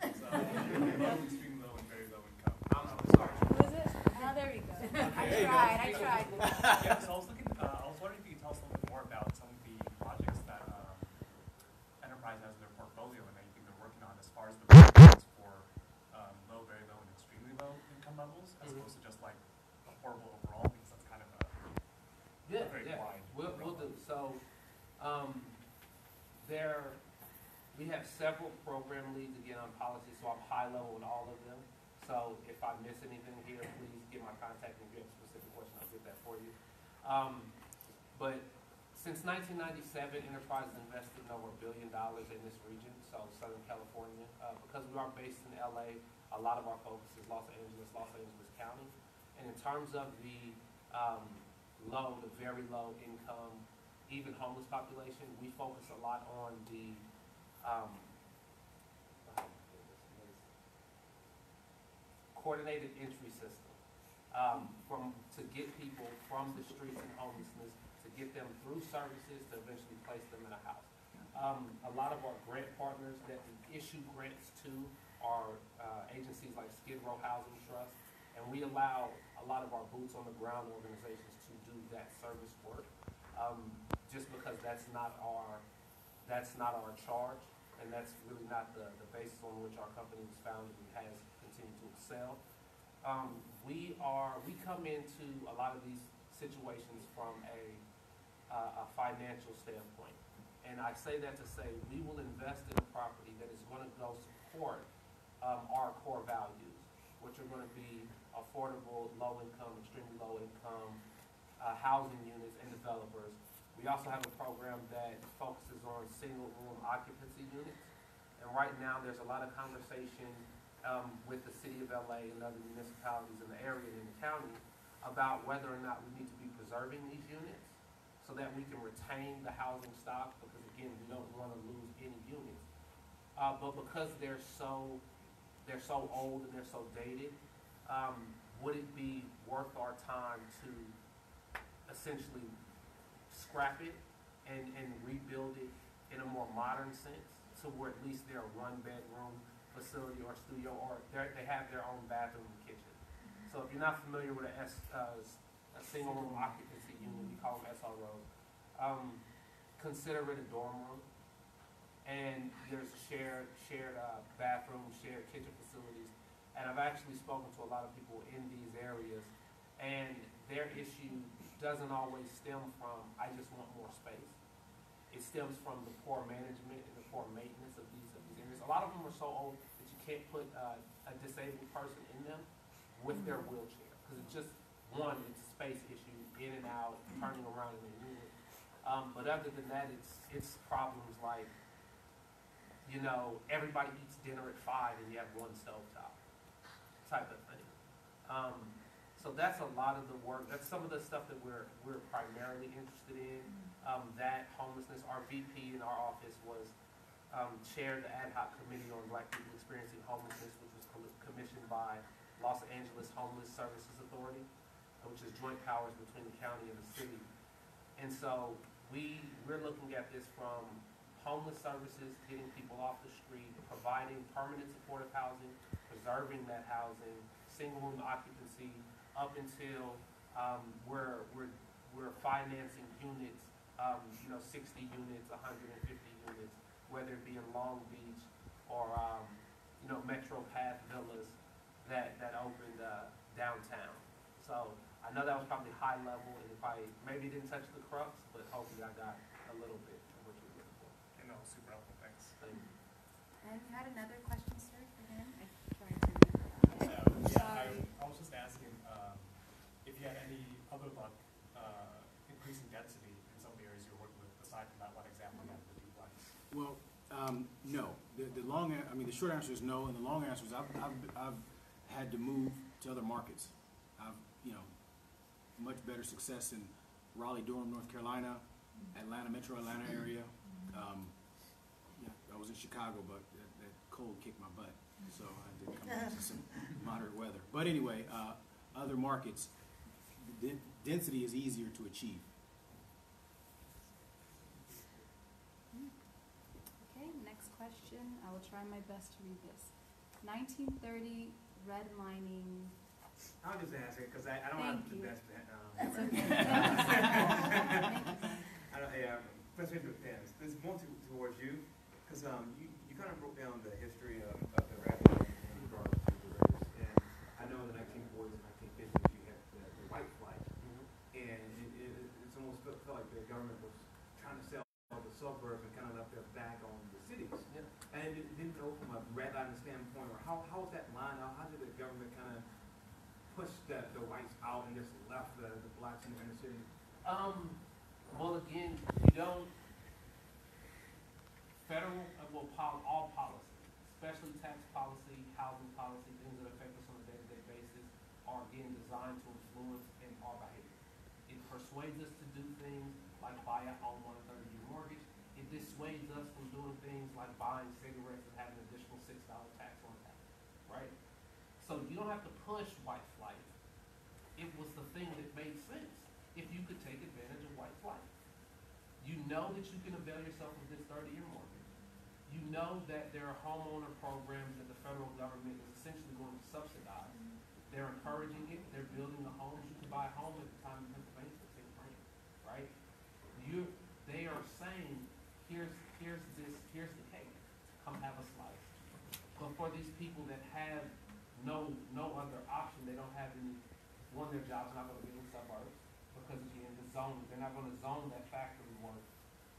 So, low, extreme low, and very low income. I'm sorry. What is it? Oh, there we go. Okay. I tried. Yeah, so I was wondering if you could tell us a little bit more about some of the projects that Enterprise has in their portfolio and that you think they're working on as far as the programs for low, very low, and extremely low income levels, as opposed to just like affordable overall, because that's kind of a very wide. We'll do. So we have several program leads, again, on policy, so I'm high level in all of them. So if I miss anything here, please get my contact, and if you have a specific question, I'll get that for you. But since 1997, Enterprise invested over $1 billion in this region, so Southern California. Because we are based in LA, a lot of our focus is Los Angeles County. And in terms of the low, the very low income, even homeless population, we focus a lot on the coordinated entry system to get people from the streets and homelessness, to get them through services, to eventually place them in a house. A lot of our grant partners that we issue grants to are agencies like Skid Row Housing Trust, and we allow a lot of our boots on the ground organizations to do that service work, just because that's not our charge, and that's really not the basis on which our company was founded and has continued to excel. We come into a lot of these situations from a financial standpoint. And I say that to say we will invest in a property that is going to go support our core values, which are going to be affordable, low income, extremely low income housing units and developers. We also have a program that focuses on single room occupancy units. And right now there's a lot of conversation with the city of LA and other municipalities in the area and in the county about whether or not we need to be preserving these units, so that we can retain the housing stock, because again, we don't want to lose any units. But because they're so old and they're so dated, would it be worth our time to essentially scrap it and rebuild it in a more modern sense, to where at least they're a one-bedroom facility or studio, or they have their own bathroom and kitchen. So if you're not familiar with a single room occupancy unit, we call them SROs, consider it a dorm room, and there's shared bathroom, shared kitchen facilities. And I've actually spoken to a lot of people in these areas, and their issue doesn't always stem from, I just want more space. It stems from the poor management and the poor maintenance of these areas. A lot of them are so old that you can't put a disabled person in them with their wheelchair, because it's just, one, it's a space issue, in and out, turning around in the unit. But other than that, it's problems like, everybody eats dinner at 5 and you have one stove top. type of thing. So that's a lot of the work. That's some of the stuff that we're primarily interested in. That homelessness, our VP in our office was chaired the ad hoc committee on Black people experiencing homelessness, which was commissioned by Los Angeles Homeless Services Authority, which is joint powers between the county and the city. And so we're looking at this from homeless services, getting people off the street, providing permanent supportive housing, preserving that housing, single room occupancy, up until we're financing units, 60 units, 150 units, whether it be in Long Beach or Metro Path villas that opened downtown. So I know that was probably high level, and if I maybe didn't touch the crux, but hopefully I got a little bit of what you're looking for. You know, super helpful. Thanks. Thank you. And you had another question, sir, for him? I was just asking if you had any other luck increasing density in some of the areas you're working with, aside from that one example you had with the duplex. Well, no. The short answer is no, and the long answer is I've had to move to other markets. I've much better success in Raleigh, Durham, North Carolina, Atlanta, Metro Atlanta area. I was in Chicago, but that cold kicked my butt, so I did come back to some moderate weather. But anyway, other markets, density is easier to achieve. Okay, next question. I will try my best to read this. 1930 redlining. I'll just answer it because I don't have the best. That's okay. I don't. Hey, President McFadden, there's more towards you because you kind of broke down the history of the radical in regards to the race, and I know in the 1940s and 1950s you had the white flight, and it's almost felt like the government was trying to sell the suburbs and kind of left their back on the cities, and it didn't go from a redlining standpoint or how was that line out? How did the government kind of pushed the whites out and just left the blacks in the inner city? Well, again, you don't. Federal, all policy, especially tax policy, housing policy, things that affect us on a day-to-day basis, are again designed to influence and our behavior. It persuades us to do things like buy a home on a 30-year mortgage. It dissuades us from doing things like buying cigarettes and having an additional $6 tax on that, right? So you don't have to push white flight. It was the thing that made sense if you could take advantage of white flight. You know that you can avail yourself of this 30-year mortgage. You know that there are homeowner programs that the federal government is essentially going to subsidize. They're encouraging it. They're building the homes. You can buy a home at the time in Pennsylvania for $10,000, right? They are saying, here's the cake. Come have a slice. But for these people that have no other option. They don't have any. One, their job's not going to be in the suburbs because again, the zoning. They're not going to zone that factory work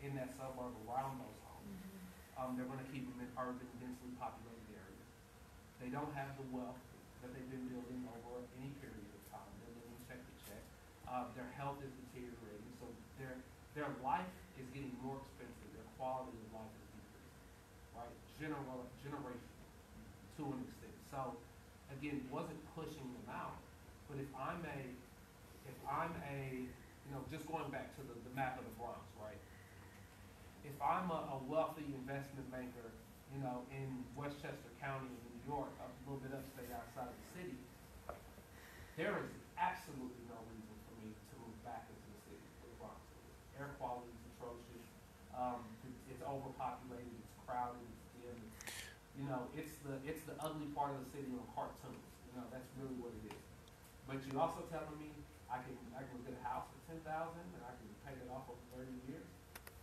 in that suburb around those homes. They're going to keep them in urban, densely populated areas. They don't have the wealth that they've been building over any period of time. They're living check to check. Their health is deteriorating, so their life is getting more expensive. Their quality of life is decreasing, right? Generational to an extent. So. Again, wasn't pushing them out, but if I'm just going back to the map of the Bronx, right? If I'm a wealthy investment banker, in Westchester County, in New York, a little bit upstate outside of the city, there is absolutely no reason for me to move back into the city, the Bronx. Air quality is atrocious. It's overpopulated. It's crowded. It's dim. It's the ugly part of the city on cartoons. That's really what it is. But you're also telling me I can get a house for $10,000 and I can pay it off over 30 years.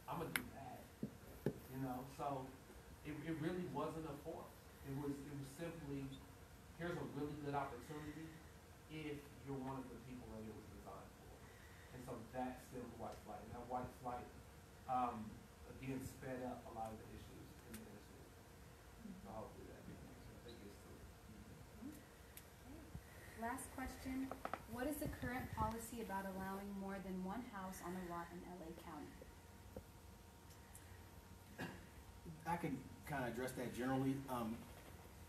I'm gonna do that. So it really wasn't a force. It was simply here's a really good opportunity if you're one of the people that it was designed for. And so that's still the white flight. And that white flight again sped up a lot of the issues. Last question, what is the current policy about allowing more than one house on a lot in LA County? I can kind of address that generally.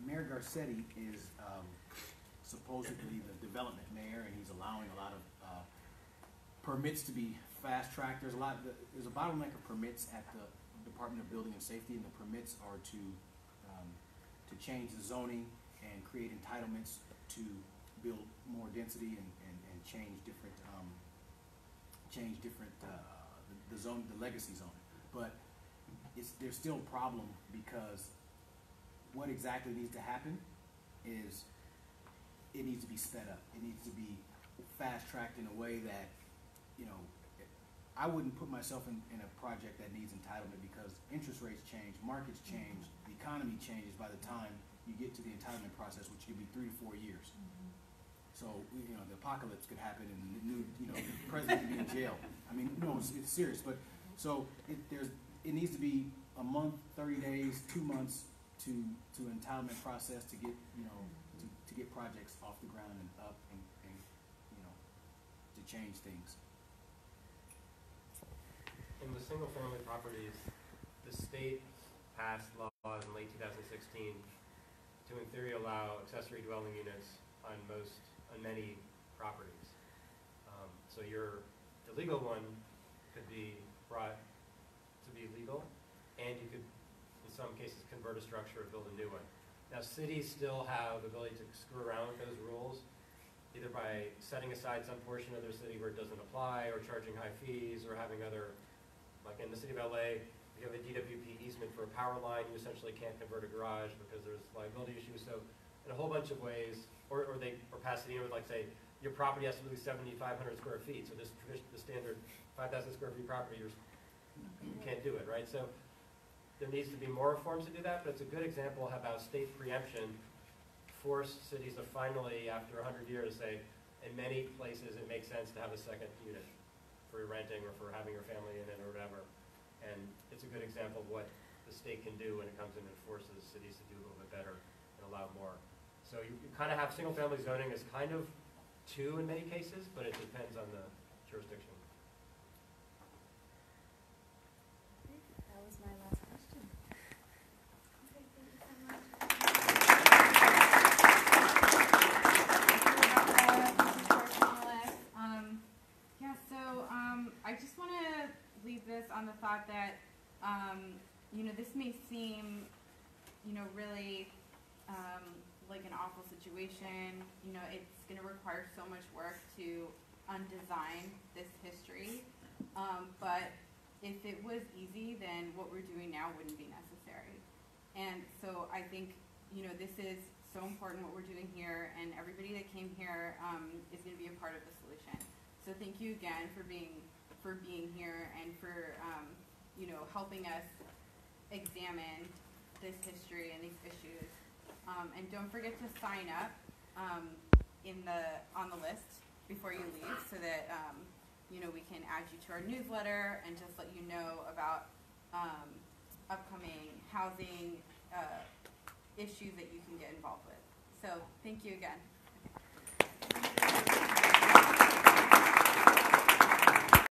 Mayor Garcetti is supposedly the development mayor, and he's allowing a lot of permits to be fast-tracked. There's a lot. There's a bottleneck of permits at the Department of Building and Safety, and the permits are to change the zoning and create entitlements to build more density and change different the zone, the legacy zone. But there's still a problem, because what exactly needs to happen is it needs to be sped up. It needs to be fast-tracked in a way that, you know, I wouldn't put myself in a project that needs entitlement, because interest rates change, markets change, the economy changes by the time you get to the entitlement process, which could be 3 to 4 years. So, you know, the apocalypse could happen and the new, you know, the president could be in jail. I mean, no, it's serious. But so it needs to be a month, 30 days, 2 months to entitlement process to get, you know, to get projects off the ground and up and you know, to change things. In the single-family properties, the state passed laws in late 2016 to, in theory, allow accessory dwelling units on many properties. So the legal one could be brought to be legal, and you could, in some cases, convert a structure or build a new one. Now, cities still have the ability to screw around with those rules, either by setting aside some portion of their city where it doesn't apply, or charging high fees, or having other. Like in the city of LA, if you have a DWP easement for a power line, you essentially can't convert a garage because there's liability issues. So in a whole bunch of ways, or Pasadena would like say, your property has to be 7,500 square feet. So this the standard 5,000 square feet property, you can't do it, right? So there needs to be more reforms to do that, but it's a good example of how state preemption forced cities to finally, after 100 years, say, in many places it makes sense to have a second unit for renting or for having your family in it or whatever. And it's a good example of what the state can do when it comes in and forces cities to do a little bit better and allow more. So you kind of have single-family zoning as kind of two in many cases, but it depends on the jurisdiction. Okay, that was my last question. Okay, thank you so much. I just want to leave this on the thought that, you know, this may seem, you know, really like an awful situation. You know, it's going to require so much work to undesign this history. But if it was easy, then what we're doing now wouldn't be necessary. And so I think, you know, this is so important what we're doing here, and everybody that came here is going to be a part of the solution. So thank you again for being here and for you know, helping us examine this history and these issues. And don't forget to sign up on the list before you leave, so that you know, we can add you to our newsletter and just let you know about upcoming housing issues that you can get involved with. So thank you again.